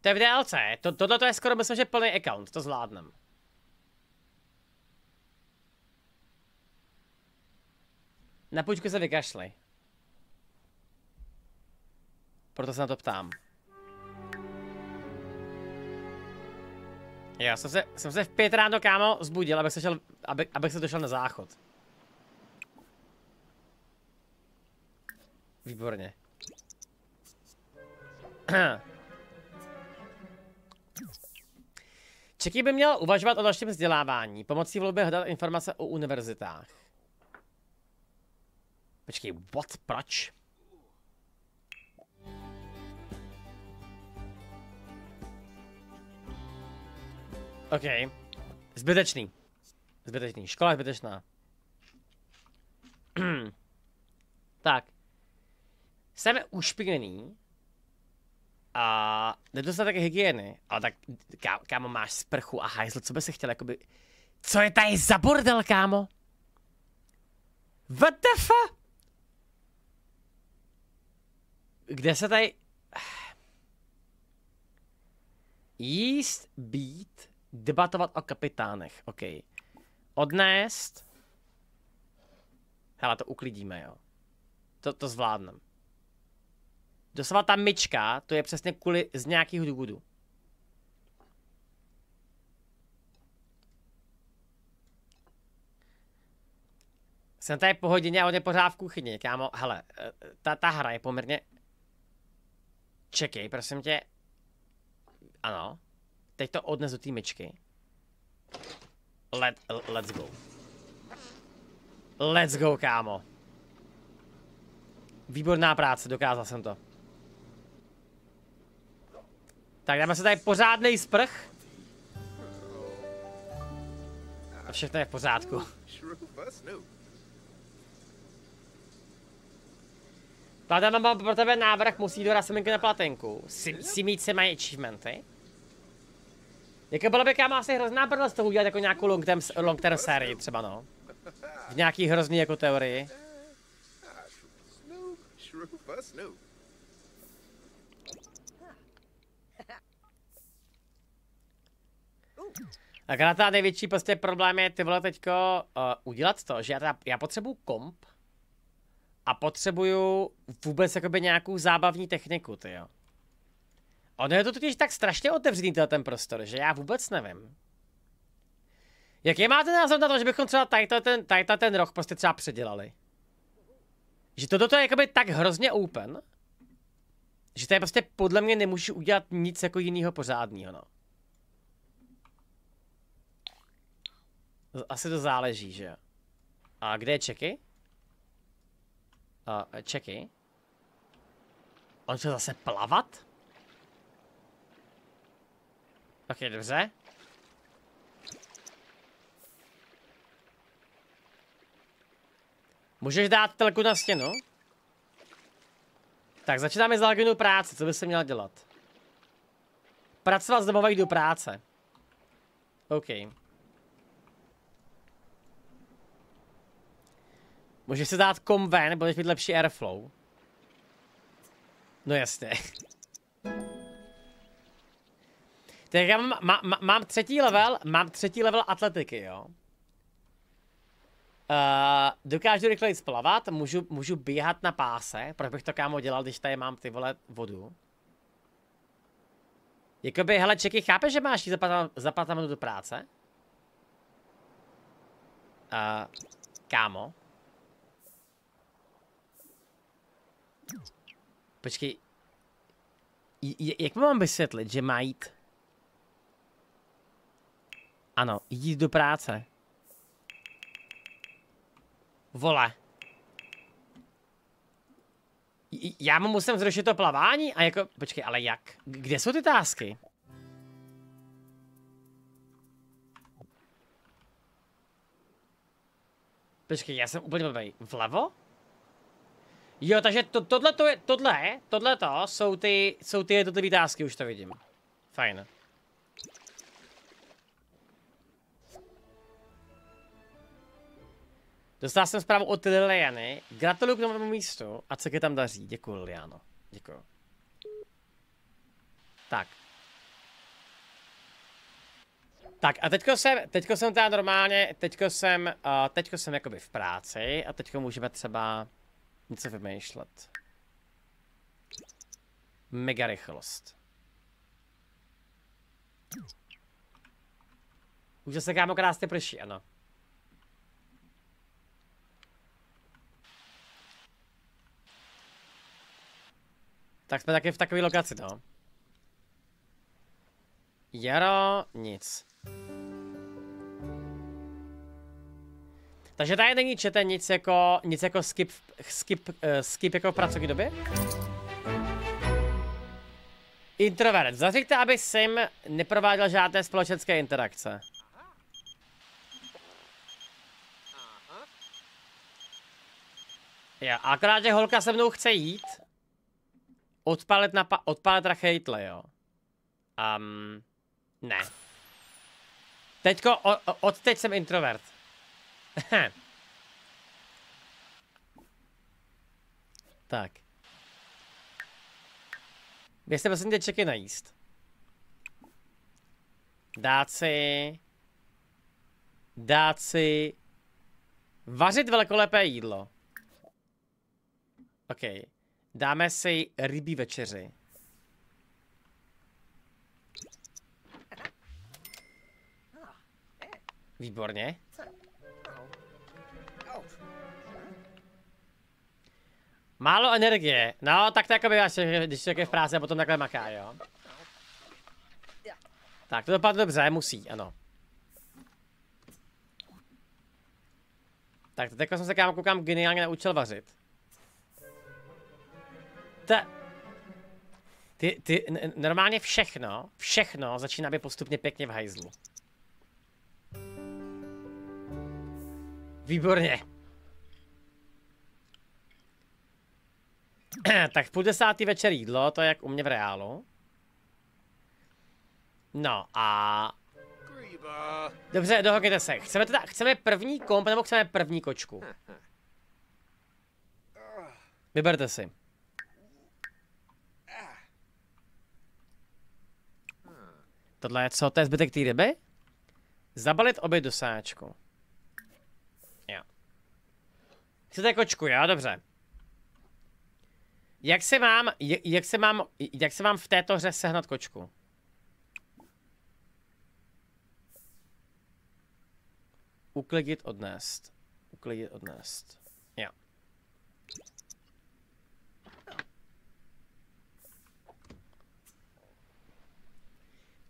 To je v D L C, to, tohle to je skoro myslím, že plný account, to zvládnem. Na půjčku se vykašli. Proto se na to ptám. Já jsem se, jsem se v pět ráno, kámo, zbudil, abych se, šel, aby, abych se došel na záchod. Výborně. Čeky by měl uvažovat o dalším vzdělávání, pomocí volby hledat informace o univerzitách. Počkej, what? Proč? OK. Zbytečný. Zbytečný. Škola je zbytečná. Tak. Jsem ušpiněný. A nedostatek hygieny. Ale tak, ká, kámo, máš sprchu a hajzl, co by si chtěl, jakoby... Co je tady za bordel, kámo? What the fuck? Kde se tady... Jíst, být, debatovat o kapitánech, OK. Odnést... Hele, to uklidíme, jo. To, to zvládneme. Doslova ta myčka, to je přesně kvůli z nějakých důvodů. Jsem tady po hodině a on je pořád v kuchyni, kámo, hele, ta, ta hra je poměrně... Čekej, prosím tě. Ano. Teď to odnesu do té myčky. Let, let's go. Let's go, kámo. Výborná práce, dokázal jsem to. Tak dáme se tady pořádnej sprch. A všechno je v pořádku. Vláda mám pro tebe návrh, musí jít do raseminky na platenku. Si, si mít se mají achievementy. Jako byla by káma asi hrozná prdla z toho udělat jako nějakou long term, long term sérii třeba, no. V nějaký hrozný jako teorii. Tak na ta největší prostě problém je, ty vole, teďko uh, udělat to, že já, já potřebuju komp a potřebuju vůbec jakoby nějakou zábavní techniku, ty jo. Ono je to totiž tak strašně otevřený ten prostor, že já vůbec nevím. Jaký máte názor na to, že bychom třeba tadyto ten, tadyto ten roh prostě třeba předělali? Že toto je jakoby tak hrozně open, že to je prostě podle mě nemůžu udělat nic jako jiného pořádného, no. Asi to záleží, že jo. A kde je Čeky? A Čeky? On chce zase plavat? Ok, dobře. Můžeš dát telku na stěnu? Tak začínáme s Laginu práce, co by se měla dělat? Pracovat z domova do práce. OK. Můžeš si dát kom ven, nebo mít lepší airflow. No jasně. Tak já mám, má, má, mám třetí level, mám třetí level atletiky, jo. Uh, dokážu rychleji splavat, můžu, můžu běhat na páse, proč bych to kámo dělal, když tady mám ty vole vodu. Jakoby, hele Čeky, chápeš, že máš jít za pět minut do práce? Uh, kámo. Počkej. Jak mám vysvětlit, že má jít? Ano, jít do práce. Vole. Já mu musím zrušit to plavání a jako... Počkej, ale jak? Kde jsou ty tásky? Počkej, já jsem úplně blbej. Vlevo? Jo, takže to, tohle to je... Tohle, tohle to jsou ty... Jsou ty jednotlivé tásky, už to vidím. Fajn. Dostal jsem zprávu od Liliany. Gratuluju k novému místu a co je tam daří. Děkuji, Liliano. Děkuji. Tak. Tak a teďko jsem, teďko jsem teda normálně, teďko jsem, uh, teďko jsem jakoby v práci a teďko můžeme třeba něco vymýšlet. Mega rychlost. Už se kámo krásně prší, ano. Tak jsme taky v takové lokaci, no. Jaro, nic. Takže tady není čete nic jako, nic jako skip, skip, uh, skip jako v pracovní době? Introvert. Zaříďte, aby Sim neprováděl žádné společenské interakce. Jo, akorát, že holka se mnou chce jít. Odpálit na pa... Odpálit rachejtle, jo. Um, ne. Teďko... O, o, od teď jsem introvert. Tak. Vy jste prostě Čeky najíst. Dát si... Dát si... Vařit velkolepé jídlo. OK. Dáme si rybí večeři. Výborně. Málo energie. No, tak to jakoby, když člověk je v práci a potom takhle maká, jo. Tak, to dopadlo dobře, musí, ano. Tak, teď jsem se kámo koukám geniálně naučil vařit. Ta... Ty, ty, normálně všechno, všechno začíná být postupně pěkně v hajzlu. Výborně. Tak v půl desátý večer jídlo, to je jak u mě v reálu. No a... Dobře, dohodněte se. Chceme teda, chceme první komp, nebo chceme první kočku? Vyberte si. Tohle je co? To je zbytek té ryby? Zabalit obě do sáčku. Jo. Chcete kočku, jo? Dobře. Jak se mám, jak se mám, jak se mám v této hře sehnat kočku? Uklikit odnést. Uklikit odnést. Jo.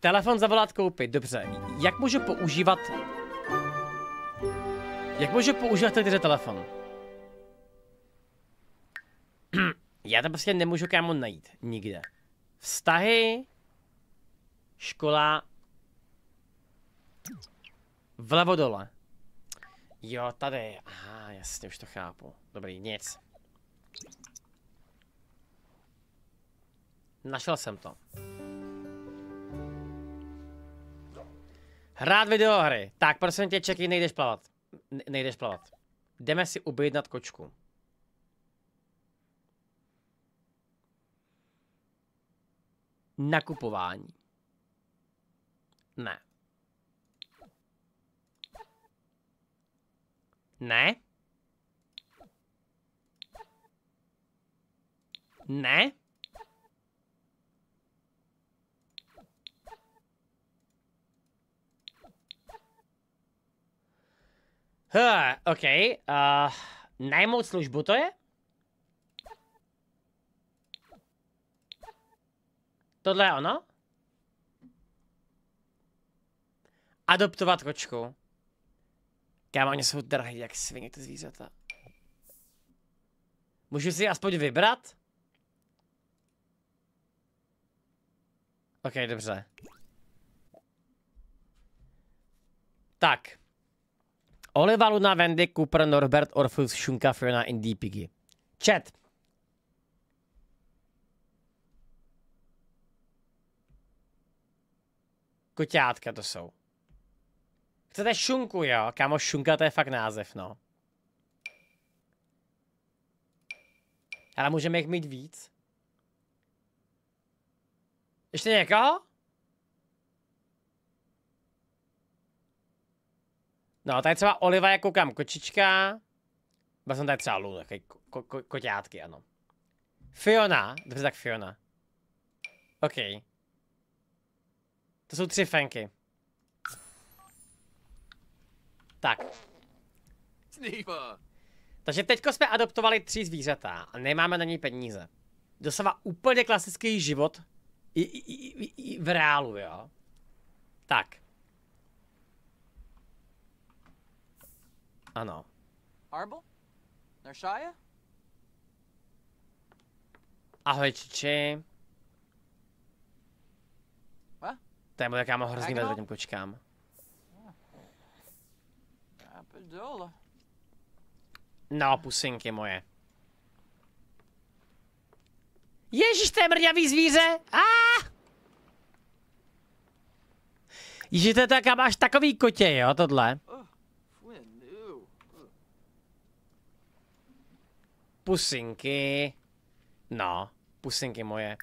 Telefon zavolat koupit, dobře. Jak můžu používat... Jak můžu používat tady telefon? Já to prostě nemůžu kámo najít, nikde. Vztahy... Škola... Vlevo dole. Jo, tady, aha, jasně, už to chápu. Dobrý, nic. Našel jsem to. Hrát videohry. Tak, prosím tě, čekaj, nejdeš plavat. Ne, nejdeš plavat. Jdeme si objednat kočku. Nakupování. Ne. Ne? Ne? Huh, OK. Uh, najmout službu to je? Tohle je ono? Adoptovat kočku. Kámo, oni jsou drahý, jak svině ty zvířata. Můžu si aspoň vybrat? OK, dobře. Tak. Oliva, Luna, Wendy, Cooper, Norbert, Orfus, Šunka, Fiona, Indie, Piggy. Chat. Koťátka to jsou. Chcete šunku, jo? Kámo, šunka to je fakt název, no. Ale můžeme jich mít víc. Ještě někoho? No, tady třeba Oliva, jak koukám, kočička. Byl jsem tady třeba Luna, ko ko ko koťátky, ano. Fiona, dobře, tak Fiona. OK. To jsou tři fenky. Tak. Takže teďko jsme adoptovali tři zvířata a nemáme na ní peníze. Doslova úplně klasický život i, i, i, i v reálu, jo. Tak. Ano. Ahoj, čiči. To je moje kámo hrozný medvědím kočkám. No, pusinky moje. Ježíš, to je mrňavý zvíře! Ah! Ježíš, to je tak, máš takový kotě, jo, tohle. Pusinky. No, pusinky moje.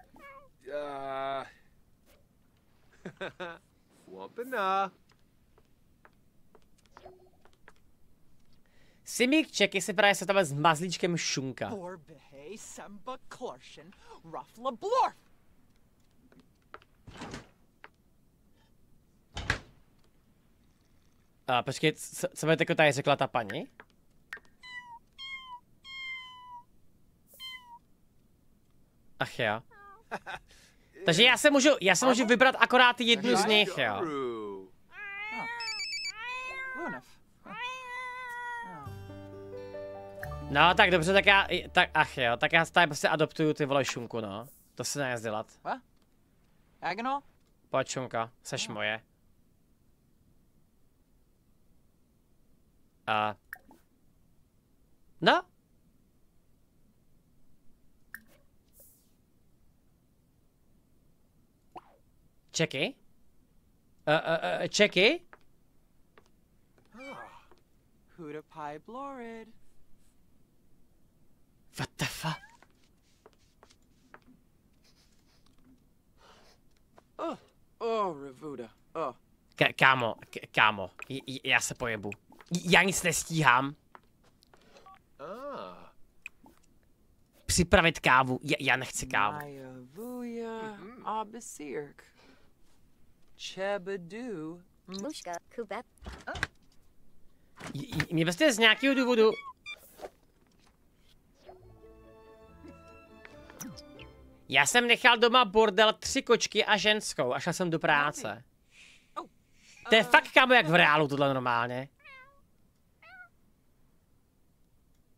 Simík Čeky se právě sestavil s mazlíčkem šunka. A počkej, co, co mi tady řekla ta paní? Ach jo. Takže já se můžu, já se můžu vybrat akorát jednu z nich, jo. No tak dobře, tak já, tak, ach jo, tak já tady prostě adoptuju ty vole šunku, no. To se nejde dělat. Pojď šunka, seš moje. A. No. Čeky? Uh, uh, uh, čeky? What the fuck? Oh, oh, Ravuda. Oh, K kámo, kámo, j já se pojebu. J já nic nestíhám. Ah. Připravit kávu, j já nechci kávu. Mě prostě z nějakého důvodu... Já jsem nechal doma bordel, tři kočky a ženskou a šel jsem do práce. To je fakt, kámo, jak v reálu tohle normálně.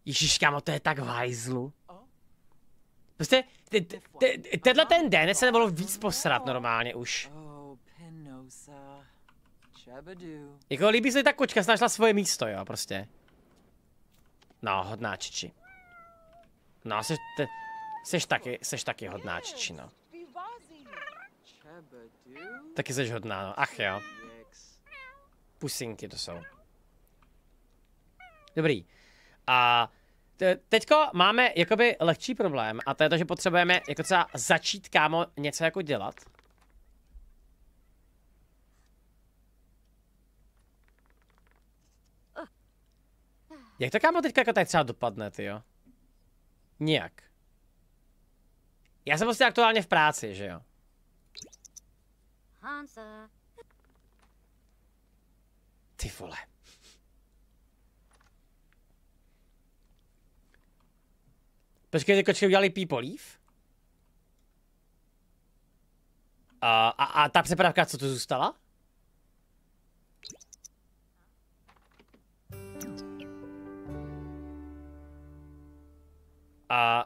Ježíš, kámo, to je tak v hajzlu. Prostě, tenhle ten den se nebylo víc posrat normálně už. Jako líbí se ta kočka, si našla svoje místo, jo, prostě. No, hodná čiči. No, jsi, te, seš taky, seš taky hodná čiči, no. Taky seš hodná, no, ach jo. Pusinky to jsou. Dobrý. A teďko máme jakoby lehčí problém a to je to, že potřebujeme jako třeba začít, kámo, něco jako dělat. Jak to, kámo, teďka jako tady třeba dopadne, tyjo? Nijak. Já jsem prostě aktuálně v práci, že jo? Ty vole. Počkej, ty kočky udělali people leave? A, a, a ta přepravka, co tu zůstala? A...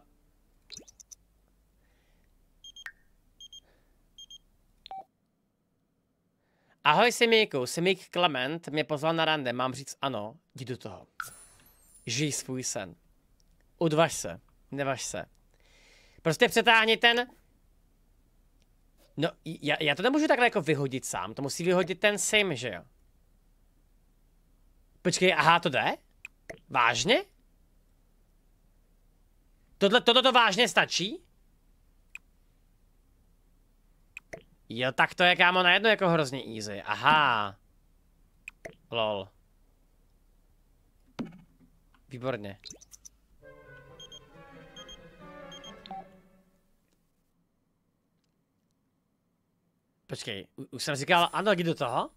Ahoj Simíku, Simík Klement mě pozval na rande, mám říct ano, jdi do toho. Žij svůj sen. Udvaž se, nevaž se. Prostě přetáhni ten... No, já, já to nemůžu takhle jako vyhodit sám, to musí vyhodit ten Sim, že jo? Počkej, aha, to jde? Vážně? Tohle, tohle to vážně stačí? Jo, tak to je, kámo, najednou jako hrozně easy. Aha. Lol. Výborně. Počkej, už jsem říkal, ano, jdi do toho?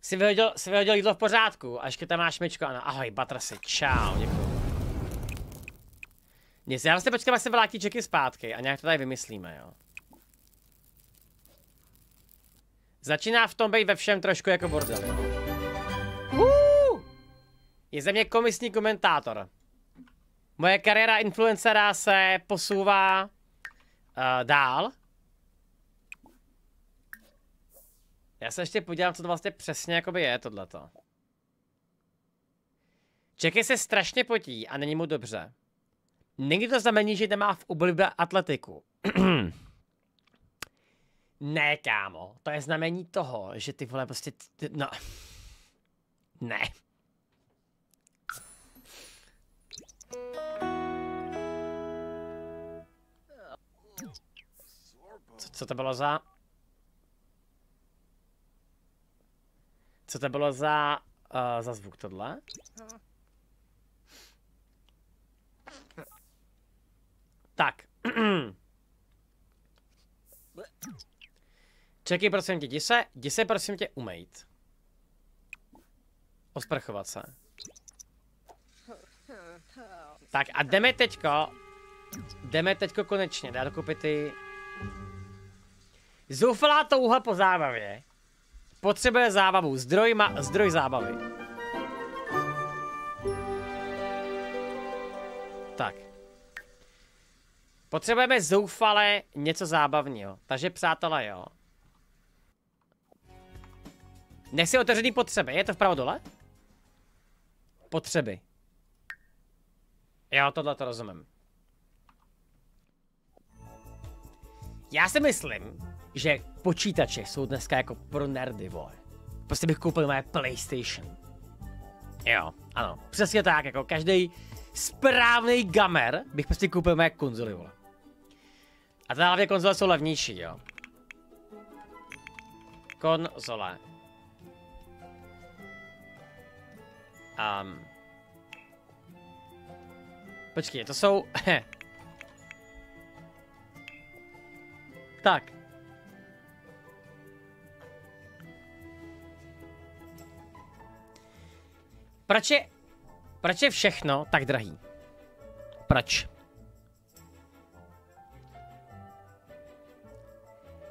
Jsi vyhodil, jsi vyhodil jídlo v pořádku, a ještě tam máš myčko, ano, ahoj, batra si, čau, děkuji. Nic, já vlastně počkám, až se vrátí čeky zpátky a nějak to tady vymyslíme, jo. Začíná v tom být ve všem trošku jako bordel, jo. Uuu! Je ze mě komisní komentátor. Moje kariéra influencera se posouvá uh, dál. Já se ještě podívám, co to vlastně přesně jakoby je tohleto. Čeky se strašně potí a není mu dobře. Někdy to znamení, že nemá v oblibě atletiku. Ne, kámo, to je znamení toho, že ty vole prostě... Ty, no... Ne. Co, co to bylo za... Co to bylo za, uh, za zvuk tohle? Tak. Čekaj, prosím tě, jdi se, jdi se prosím tě umejt. Osprchovat se. Tak a jdeme teďko, jdeme teďko konečně, dá dokupit ty... Zoufalá touha po zábavě. Potřebuje zábavu, zdroj, ma, zdroj zábavy. Tak. Potřebujeme zoufale něco zábavního, takže přátelé, jo. Nech si otevřený potřeby, je to vpravo dole? Potřeby. Jo, tohle to rozumím. Já si myslím, že počítače jsou dneska jako pro nerdy, vole. Prostě bych koupil moje PlayStation. Jo, ano, přesně tak, jako každý správný gamer bych prostě koupil moje konzoli, vole. A to hlavně konzole jsou levnější, jo. Konzola. Um. Počkej, to jsou... Tak. Proč je... Proč je všechno tak drahý? Proč?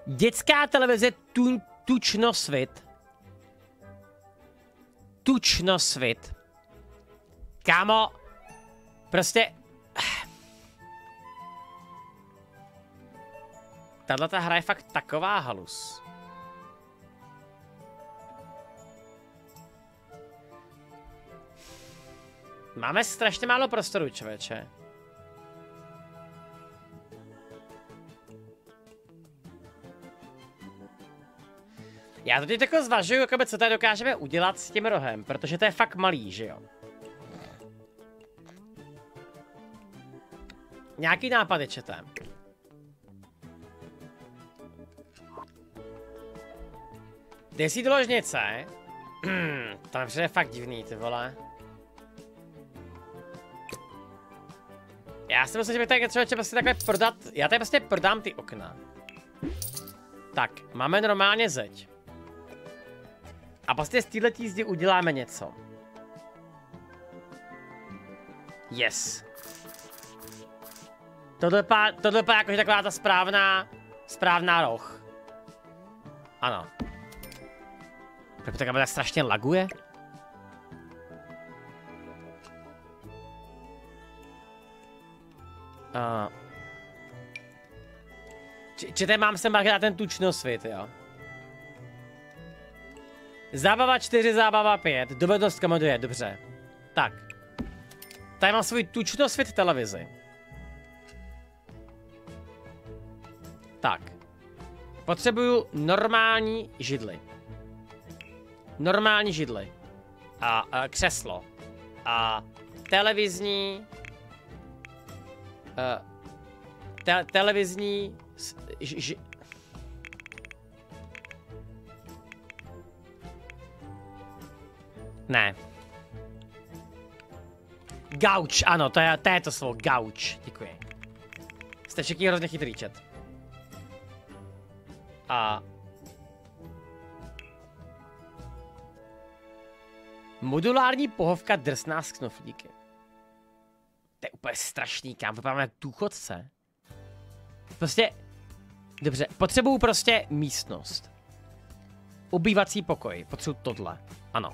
Dětská televize tu, tučnosvit. Tučnosvit. Kámo, prostě... Tahle ta hra je fakt taková halus. Máme strašně málo prostoru, člověče. Já to teď jako zvažuju, jakoby, co tady dokážeme udělat s tím rohem, protože to je fakt malý, že jo? Nějaký nápady četem. Desí doložnice. Tam je fakt divný, ty vole. Já si myslím, že bych tady třeba prostě takhle prodat, já tady prostě prodám ty okna. Tak, máme normálně zeď. A prostě z této zdi uděláme něco. Yes. Tohle vypadá, tohle vypadá jakože taková ta správná, správná roh. Ano. Proč ta kamera strašně laguje? Uh. Čete, mám sem dát ten tučnosvit, jo. Zábava čtyři, zábava pět. Dovednost komoduje, dobře. Tak. Tady mám svůj tučnosvit televizi. Tak. Potřebuju normální židly. Normální židly. A, a křeslo. A televizní... A, te, televizní... Ž, ž... Ne. Gauč, ano, to je to, je to slovo, gauč. Děkuji. Jste všichni hrozně chytrý, chat. A... Modulární pohovka drsná z knoflíky. To je úplně strašný, kam vypadáme jak důchodce. Prostě... Dobře, potřebuju prostě místnost. Obývací pokoj, potřebuju tohle, ano.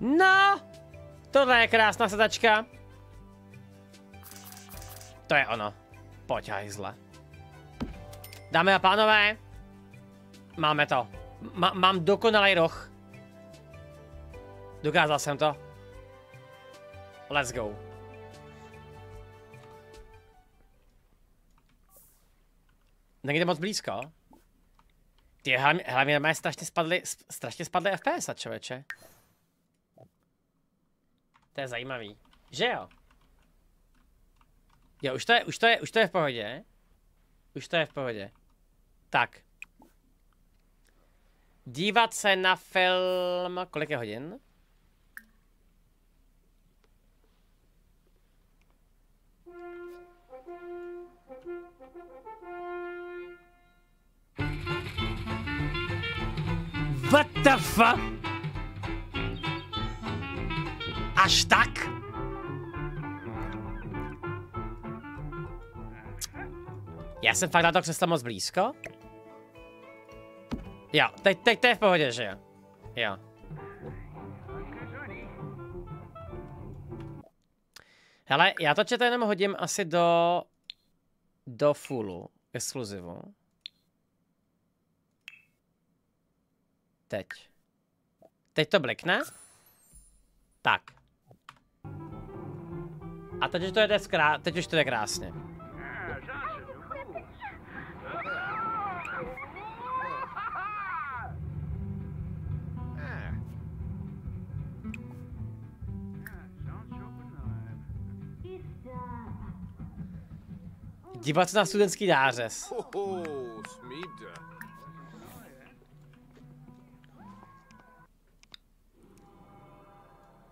No! Tohle je krásná sedačka. To je ono. Pojď, hajzle. Dámy a pánové, máme to. M mám dokonalý roh. Dokázal jsem to. Let's go. Někde moc blízko. Ty hlavně, hlavně mě strašně spadly, strašně spadly F P S, člověče. To je zajímavý, že jo? Jo, už to je, už to je, už to je v pohodě. Už to je v pohodě. Tak. Dívat se na film, kolik je hodin? What the fuck? Až tak? Já jsem fakt na to křeslo moc blízko? Jo, teď, teď to je v pohodě, že jo? Jo. Hele, já to čete jenom hodím asi do... do fullu, exkluzivu. Teď. Teď to blikne. Tak. A teď už to jde zkrá... teď už to jde krásně. Dívat se na studentský nářez.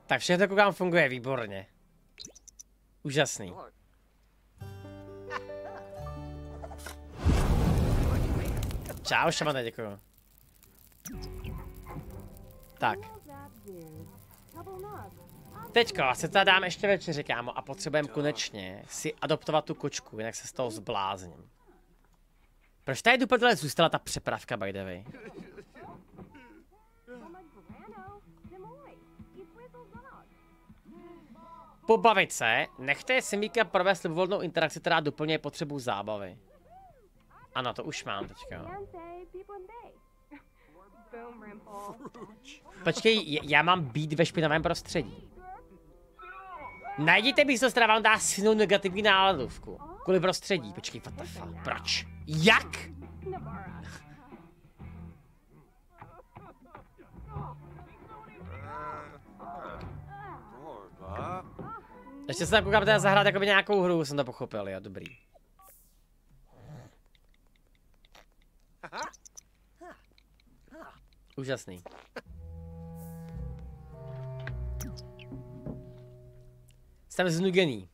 Tak, všechno koukám funguje výborně. Úžasný. Čau, šamane, děkuju. Tak. Teďko, asi teda dám ještě večeři, kámo, a potřebujeme konečně si adoptovat tu kočku, jinak se z toho zblázním. Proč tady do prdele zůstala ta přepravka, by the way? Pobavit se, nechte Simíka provést libovolnou interakci, která doplňuje potřebu zábavy. Ano, to už mám teďka. Počkej, já mám být ve špinavém prostředí. Najděte místo, která vám dá silnou negativní náladovku. Kvůli prostředí. Počkej, what the fuck? Proč? Jak? Ještě se tam koukám teda zahrát jakoby nějakou hru, jsem to pochopil, jo, dobrý. Úžasný. Jsem znuděný.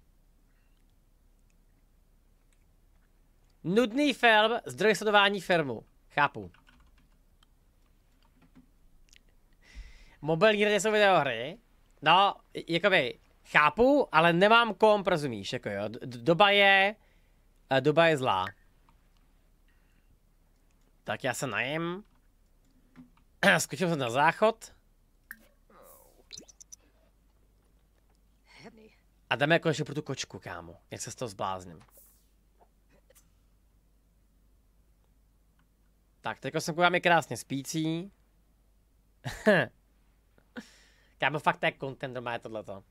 Nudný film, zdroj sledování firmu. Chápu. Mobilní hry jsou videohry. No, jakoby, chápu, ale nemám kom, rozumíš, jako jo. Doba je, doba je zlá. Tak já se najím. Skočím se na záchod. A dáme konečně pro tu kočku, kámo. Jak se z toho zblázním. Tak, teď jsem koukám je krásně spící. Kámo, fakt to je content, doma je tohleto.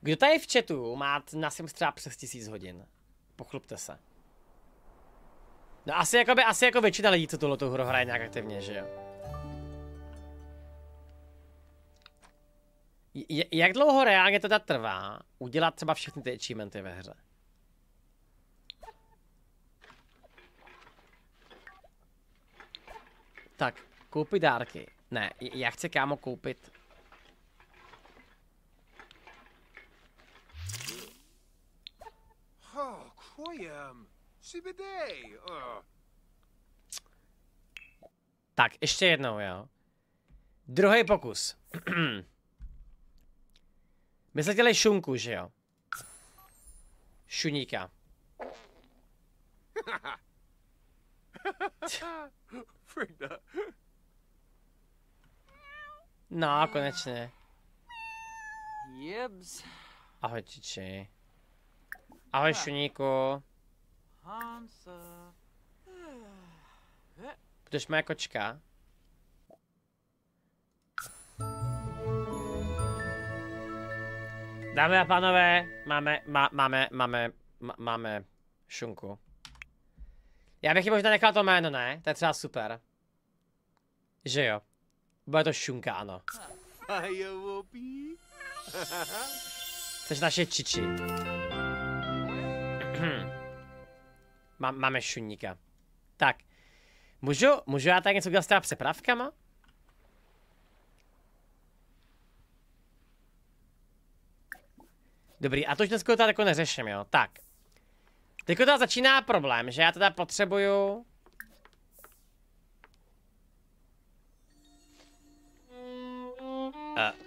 Kdo tady v chatu má na Sims třeba přes tisíc hodin? Pochlubte se. No asi jako, by, asi jako většina lidí, co tohleto hru hraje nějak aktivně, že jo? J jak dlouho reálně teda trvá udělat třeba všechny ty achievementy ve hře? Tak, koupit dárky. Ne, já chci, kámo, koupit... Tak, ještě jednou, jo. Druhý pokus. My jsme chtěli šunku, že jo? Šuníka. No, konečně. Ahoj, čiči. Ahoj, šuníku. Budeš moje kočka? Dámy a pánové, máme, má, máme, máme, má, máme šunku. Já bych ji možná nechal to jméno, ne? To je třeba super. Že jo. Bude to šunka, ano. Což naše čiči. Má, máme šuníka. Tak. Můžu, můžu já tady něco udělat s těma přepravkama? Dobrý, a to už dneska teda jako neřeším, jo. Tak. Teď teda začíná problém, že já teda potřebuju... Uh.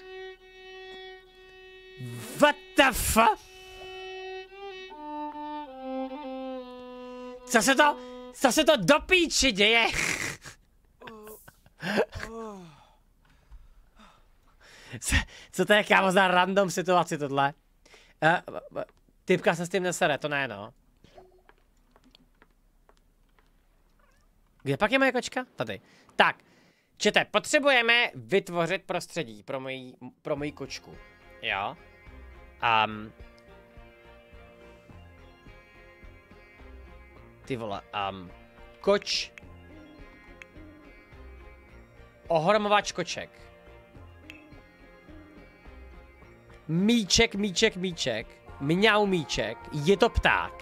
What the fuck? Co se to... Co se to do píči děje? Co, co to je, kámo, za random situaci tohle? Uh, typka se s tím nesere, to ne, no. Kde pak je moje kočka? Tady. Tak, čete, potřebujeme vytvořit prostředí pro moji, pro moji kočku. Jo. Um. Ty vole, um. koč. Ohromovač koček. Míček, míček, míček. Mňau míček. Je to pták.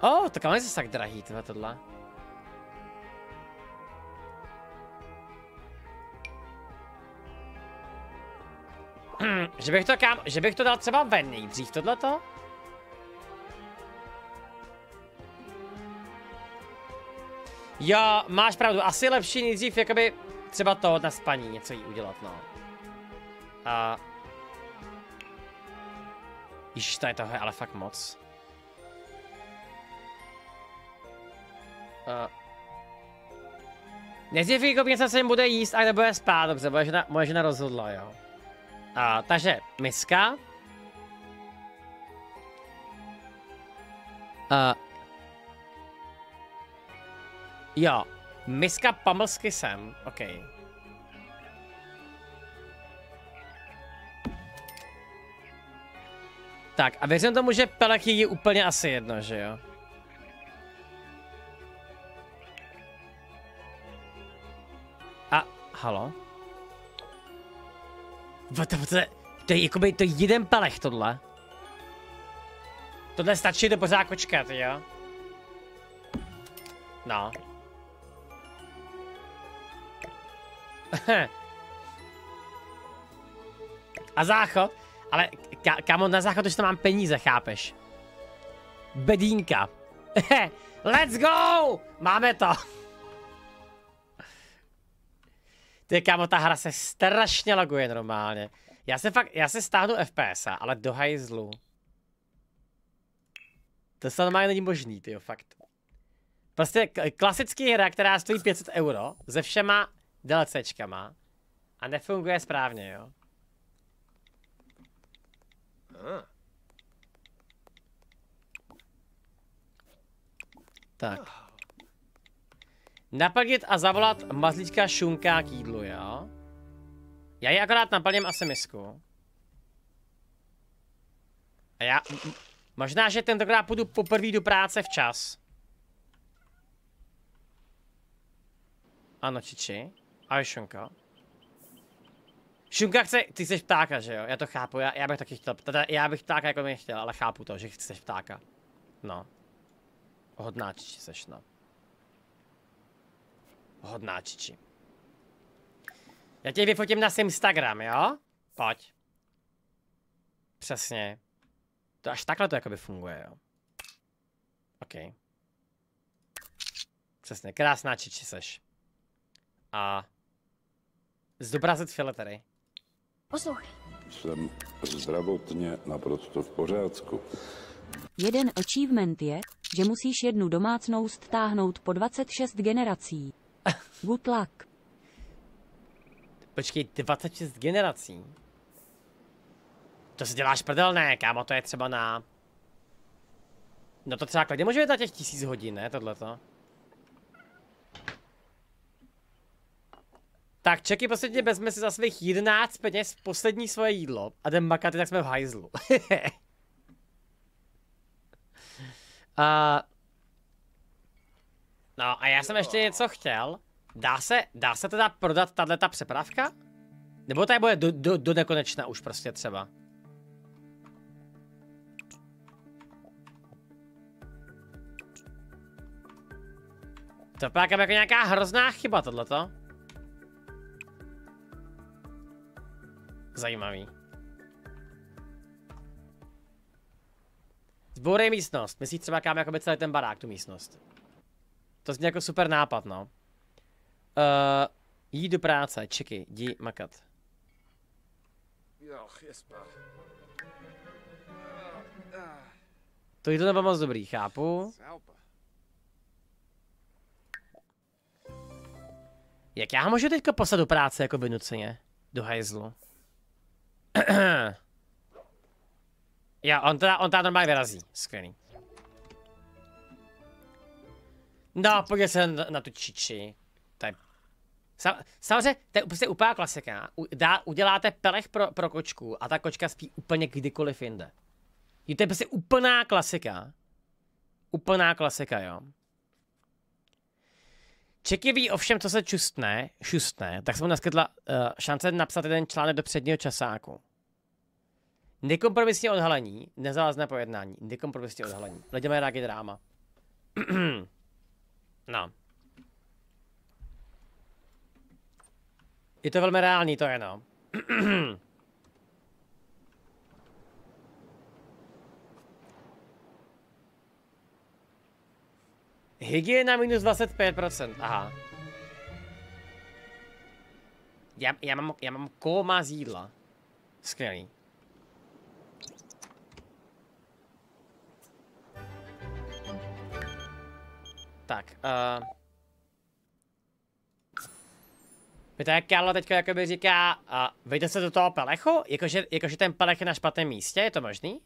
O, to kament jest tak drahý, tyhle tohle. Že bych to kam, že bych to dal třeba ven nejdřív, tohleto? Jo, máš pravdu, asi lepší nejdřív jakoby třeba to na spaní něco jí udělat, no. A... Již, to je toho ale fakt moc. A... Nejdřív jakoby něco se jim bude jíst a nebude spát, dobře, moje žena, moje žena rozhodla, jo. A, takže miska. A, jo, miska pamlsky sem, ok. Tak a věřím tomu, že Peleky je úplně asi jedno, že jo? A, halo? To, to, to, to je jakoby to jeden pelech tohle. Tohle stačí do pořád kočkat, jo? No. A záchod? Ale ka, kamo, na záchod už to mám peníze, chápeš? Bedínka. Let's go! Máme to! Ty kámo, ta hra se strašně laguje normálně. Já se fakt, já se stáhnu F P S a, ale do hajzlu. To se normálně není možný, tyjo, fakt. Prostě klasický hra, která stojí pět set euro, se všema DLCčkama a nefunguje správně, jo. Tak. Naplnit a zavolat mazlíčka šunka k jídlu, jo? Já ji akorát naplním asi misku. A já... Možná, že tentokrát půjdu poprvé do práce včas. Ano, čiči. Ahoj, šunko. Šunka chce... Ty chceš ptáka, že jo? Já to chápu, já, já bych taky chtěl... Teda já bych ptáka jako nechtěl, ale chápu to, že chceš ptáka. No. Hodná čiči seš, no. Hodná čiči. Já tě vyfotím na Instagram, jo? Pojď. Přesně. To až takhle to jakoby funguje, jo? OK. Přesně, krásná čiči seš. A... Zdobrazit filetery. Poslouchej. Jsem zdravotně naprosto v pořádku. Jeden achievement je, že musíš jednu domácnost táhnout po dvacet šest generací. Good luck. Počkej, dvacet šest generací? To si děláš prdelné, kámo, to je třeba na... No to třeba klidně může být na těch tisíc hodin, ne, tohleto? Tak, čeky, posledně vezme si za svých jedenáct peněz poslední svoje jídlo a jdem makaty, tak jsme v hajzlu. A... No a já jsem ještě něco chtěl. Dá se, dá se teda prodat tato přepravka? Nebo tady bude do, do, do nekonečna už prostě třeba? To pak jako nějaká hrozná chyba tohleto. Zajímavý. Zbourej místnost. Myslíš třeba kam jakoby celý ten barák, tu místnost. To zní jako super nápad, no. Uh, jít do práce, čeky, jdi makat. To jídlo nebylo moc dobrý, chápu. Jak já můžu teďka poslat do práce jako vynuceně? Do hajzlu. Já, on teda, on teda normálně vyrazí, skvělý. No, pojďme se na, na tu čiči. Tady. Sam, samozřejmě, to je prostě úplná klasika. U, dá, uděláte pelech pro, pro kočku a ta kočka spí úplně kdykoliv jinde. Jo, to je prostě úplná klasika. Úplná klasika, jo. Čeky ví ovšem, co se čustne, šustne, tak jsem mu naskytla uh, šance napsat jeden článek do předního časáku. Nekompromisní odhalení, nezalazné pojednání, nekompromisní odhalení. Lidé mají rádi dráma. No. Je to velmi reálný, to je no. Hygiena minus dvacet pět procent, aha. Já, já, mám, já mám koma z jídla. Skvělý. Tak, uh... mi to jak Karlo teďko jakoby říká, uh, vejde se do toho pelechu? Jakože, jakože ten pelech je na špatném místě, je to možný?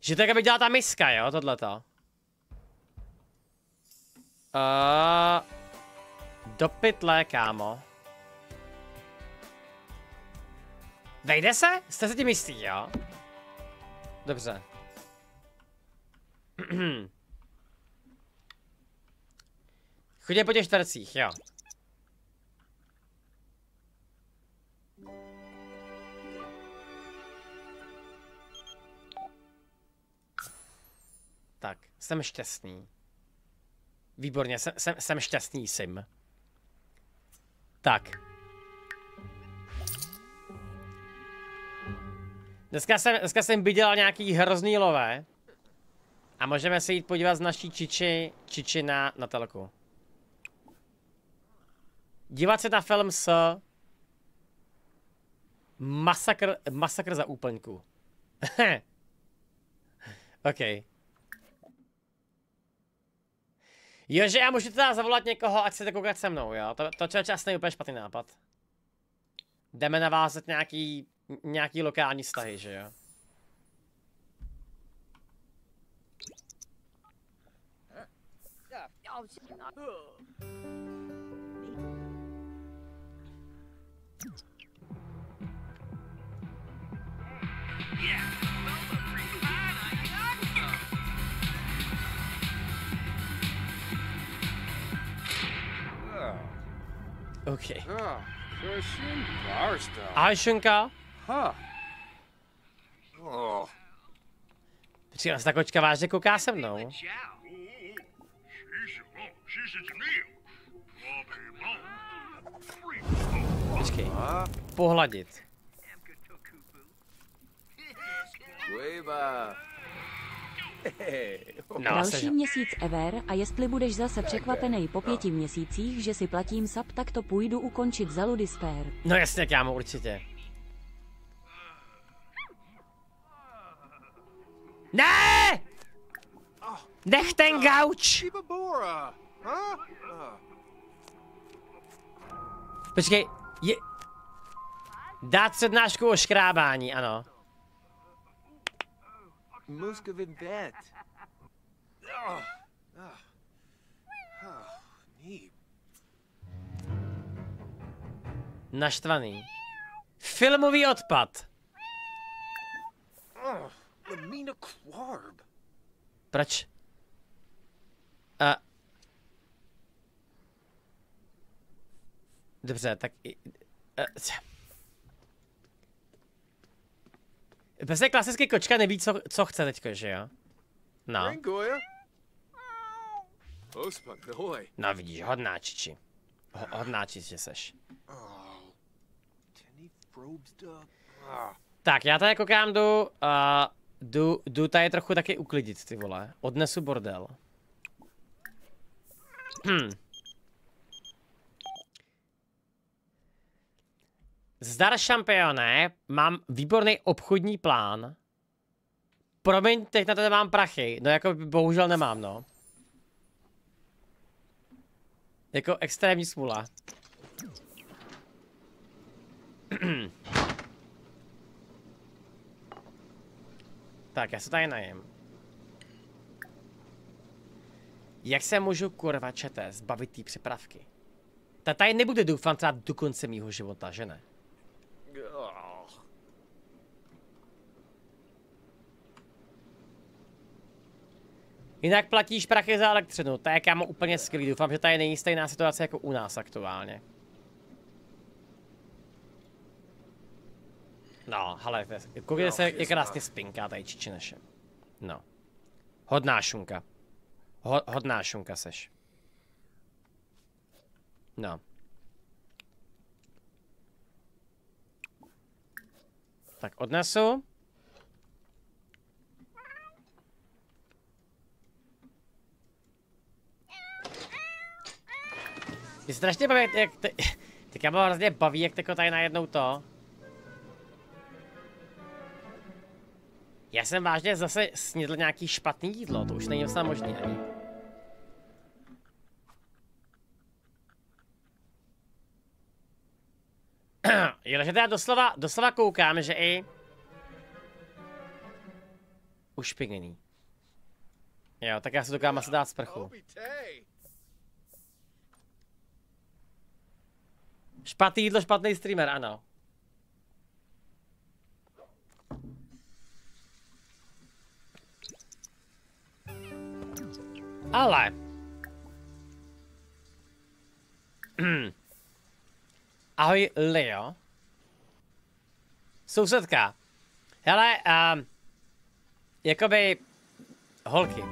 Že to jakoby dělá ta miska, jo, tohleto. Uh, do pytle, kámo. Vejde se? Jste se tím jistý, jo? Dobře. Chodě po těch čtvercích, jo. Tak, jsem šťastný. Výborně, jsem, jsem, jsem šťastný sim. Tak. Dneska jsem, dneska jsem viděl nějaký hrozný lové. A můžeme se jít podívat z naší čiči, čiči na, na telku. Dívat se na film s... Masakr, masakr za úplňku. OK. Jo, že já můžu teda zavolat někoho, ať se to koukat se mnou, jo? To, to člověče asi není úplně špatný nápad. Jdeme navázat nějaký, nějaký lokální vztahy, že jo? Okay. Ahoj, Šunka. Přijde se ta kočka vážně kouká se mnou. Počkej, pohladit. No, další měsíc ever a jestli budeš zase překvapený po pěti měsících, že si platím sub, tak to půjdu ukončit za Ludisper. No jasně, kámo, určitě. Ne! Nech ten gauč! Počkej, je... Dát přednášku o škrábání, ano. Naštvaný. Filmový odpad. Proč? A... Dobře, tak... Prostě klasicky kočka neví, co, co chce teďko, že jo? No. No vidíš, hodná čiči. Ho, hodná čiči seš. Tak, já tady koukám jdu, uh, jdu, jdu tady trochu taky uklidit, ty vole. Odnesu bordel. Hm. Zdar šampione, mám výborný obchodní plán. Promiň, teď na to nemám prachy. No jako bohužel nemám, no. Jako extrémní smůla. Tak, já se tady najím. Jak se můžu kurva čete zbavit té připravky? Ta tady nebude doufám třeba do konce mýho života, že ne? Jinak platíš prachy za elektřinu, to je kámo úplně skvělý, doufám, že tady není stejná situace jako u nás aktuálně. No, hele, koukejte se, jak krásně spinká tady čiči naše. No. Hodná šunka. Ho, hodná šunka seš. No. Tak odnesu. Mě strašně baví, jak ty... Tak já mám hrozně baví, jak tako tady najednou to. Já jsem vážně zase snědl nějaký špatný jídlo, to už není snad možný ani. Jo, takže já doslova, doslova koukám, že i... Ušpiněný. Jo, tak já se dokážu asi dát sprchu. Špatný jídlo, špatný streamer, ano. Ale. Ahoj, Leo. Sousedka. Hele, um, jakoby holky.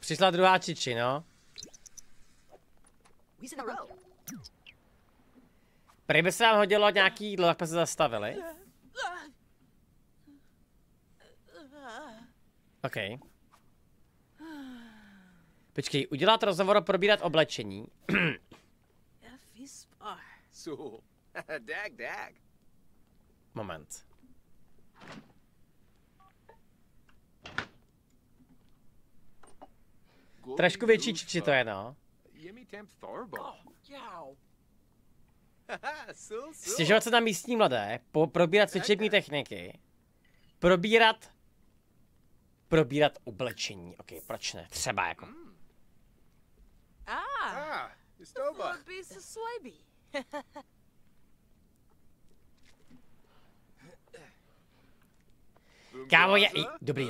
Přišla druhá čiči, no. Prý by se nám hodilo nějaký jídlo, tak jsme se zastavili. OK. Počkej, udělat rozhovor, probírat oblečení. Moment. Trošku větší čiči to je, no. Stěžovat se na místní mladé, po probírat cvičební techniky, probírat... Probírat oblečení, ok, proč ne, třeba jako. Ah, kámo, je... Dobrý.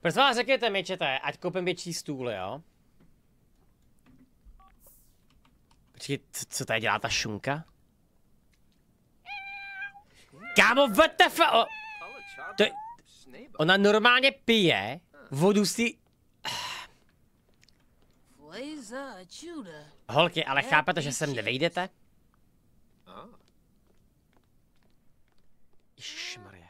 Prosím vás, řekněte mi, čete, ať koupím větší stůl, jo? Počkej, co, co tady dělá ta šunka? Kámo, W T F! To je, ona normálně pije vodu si... Holky, ale chápete, že sem nevejdete? Ježišmarja.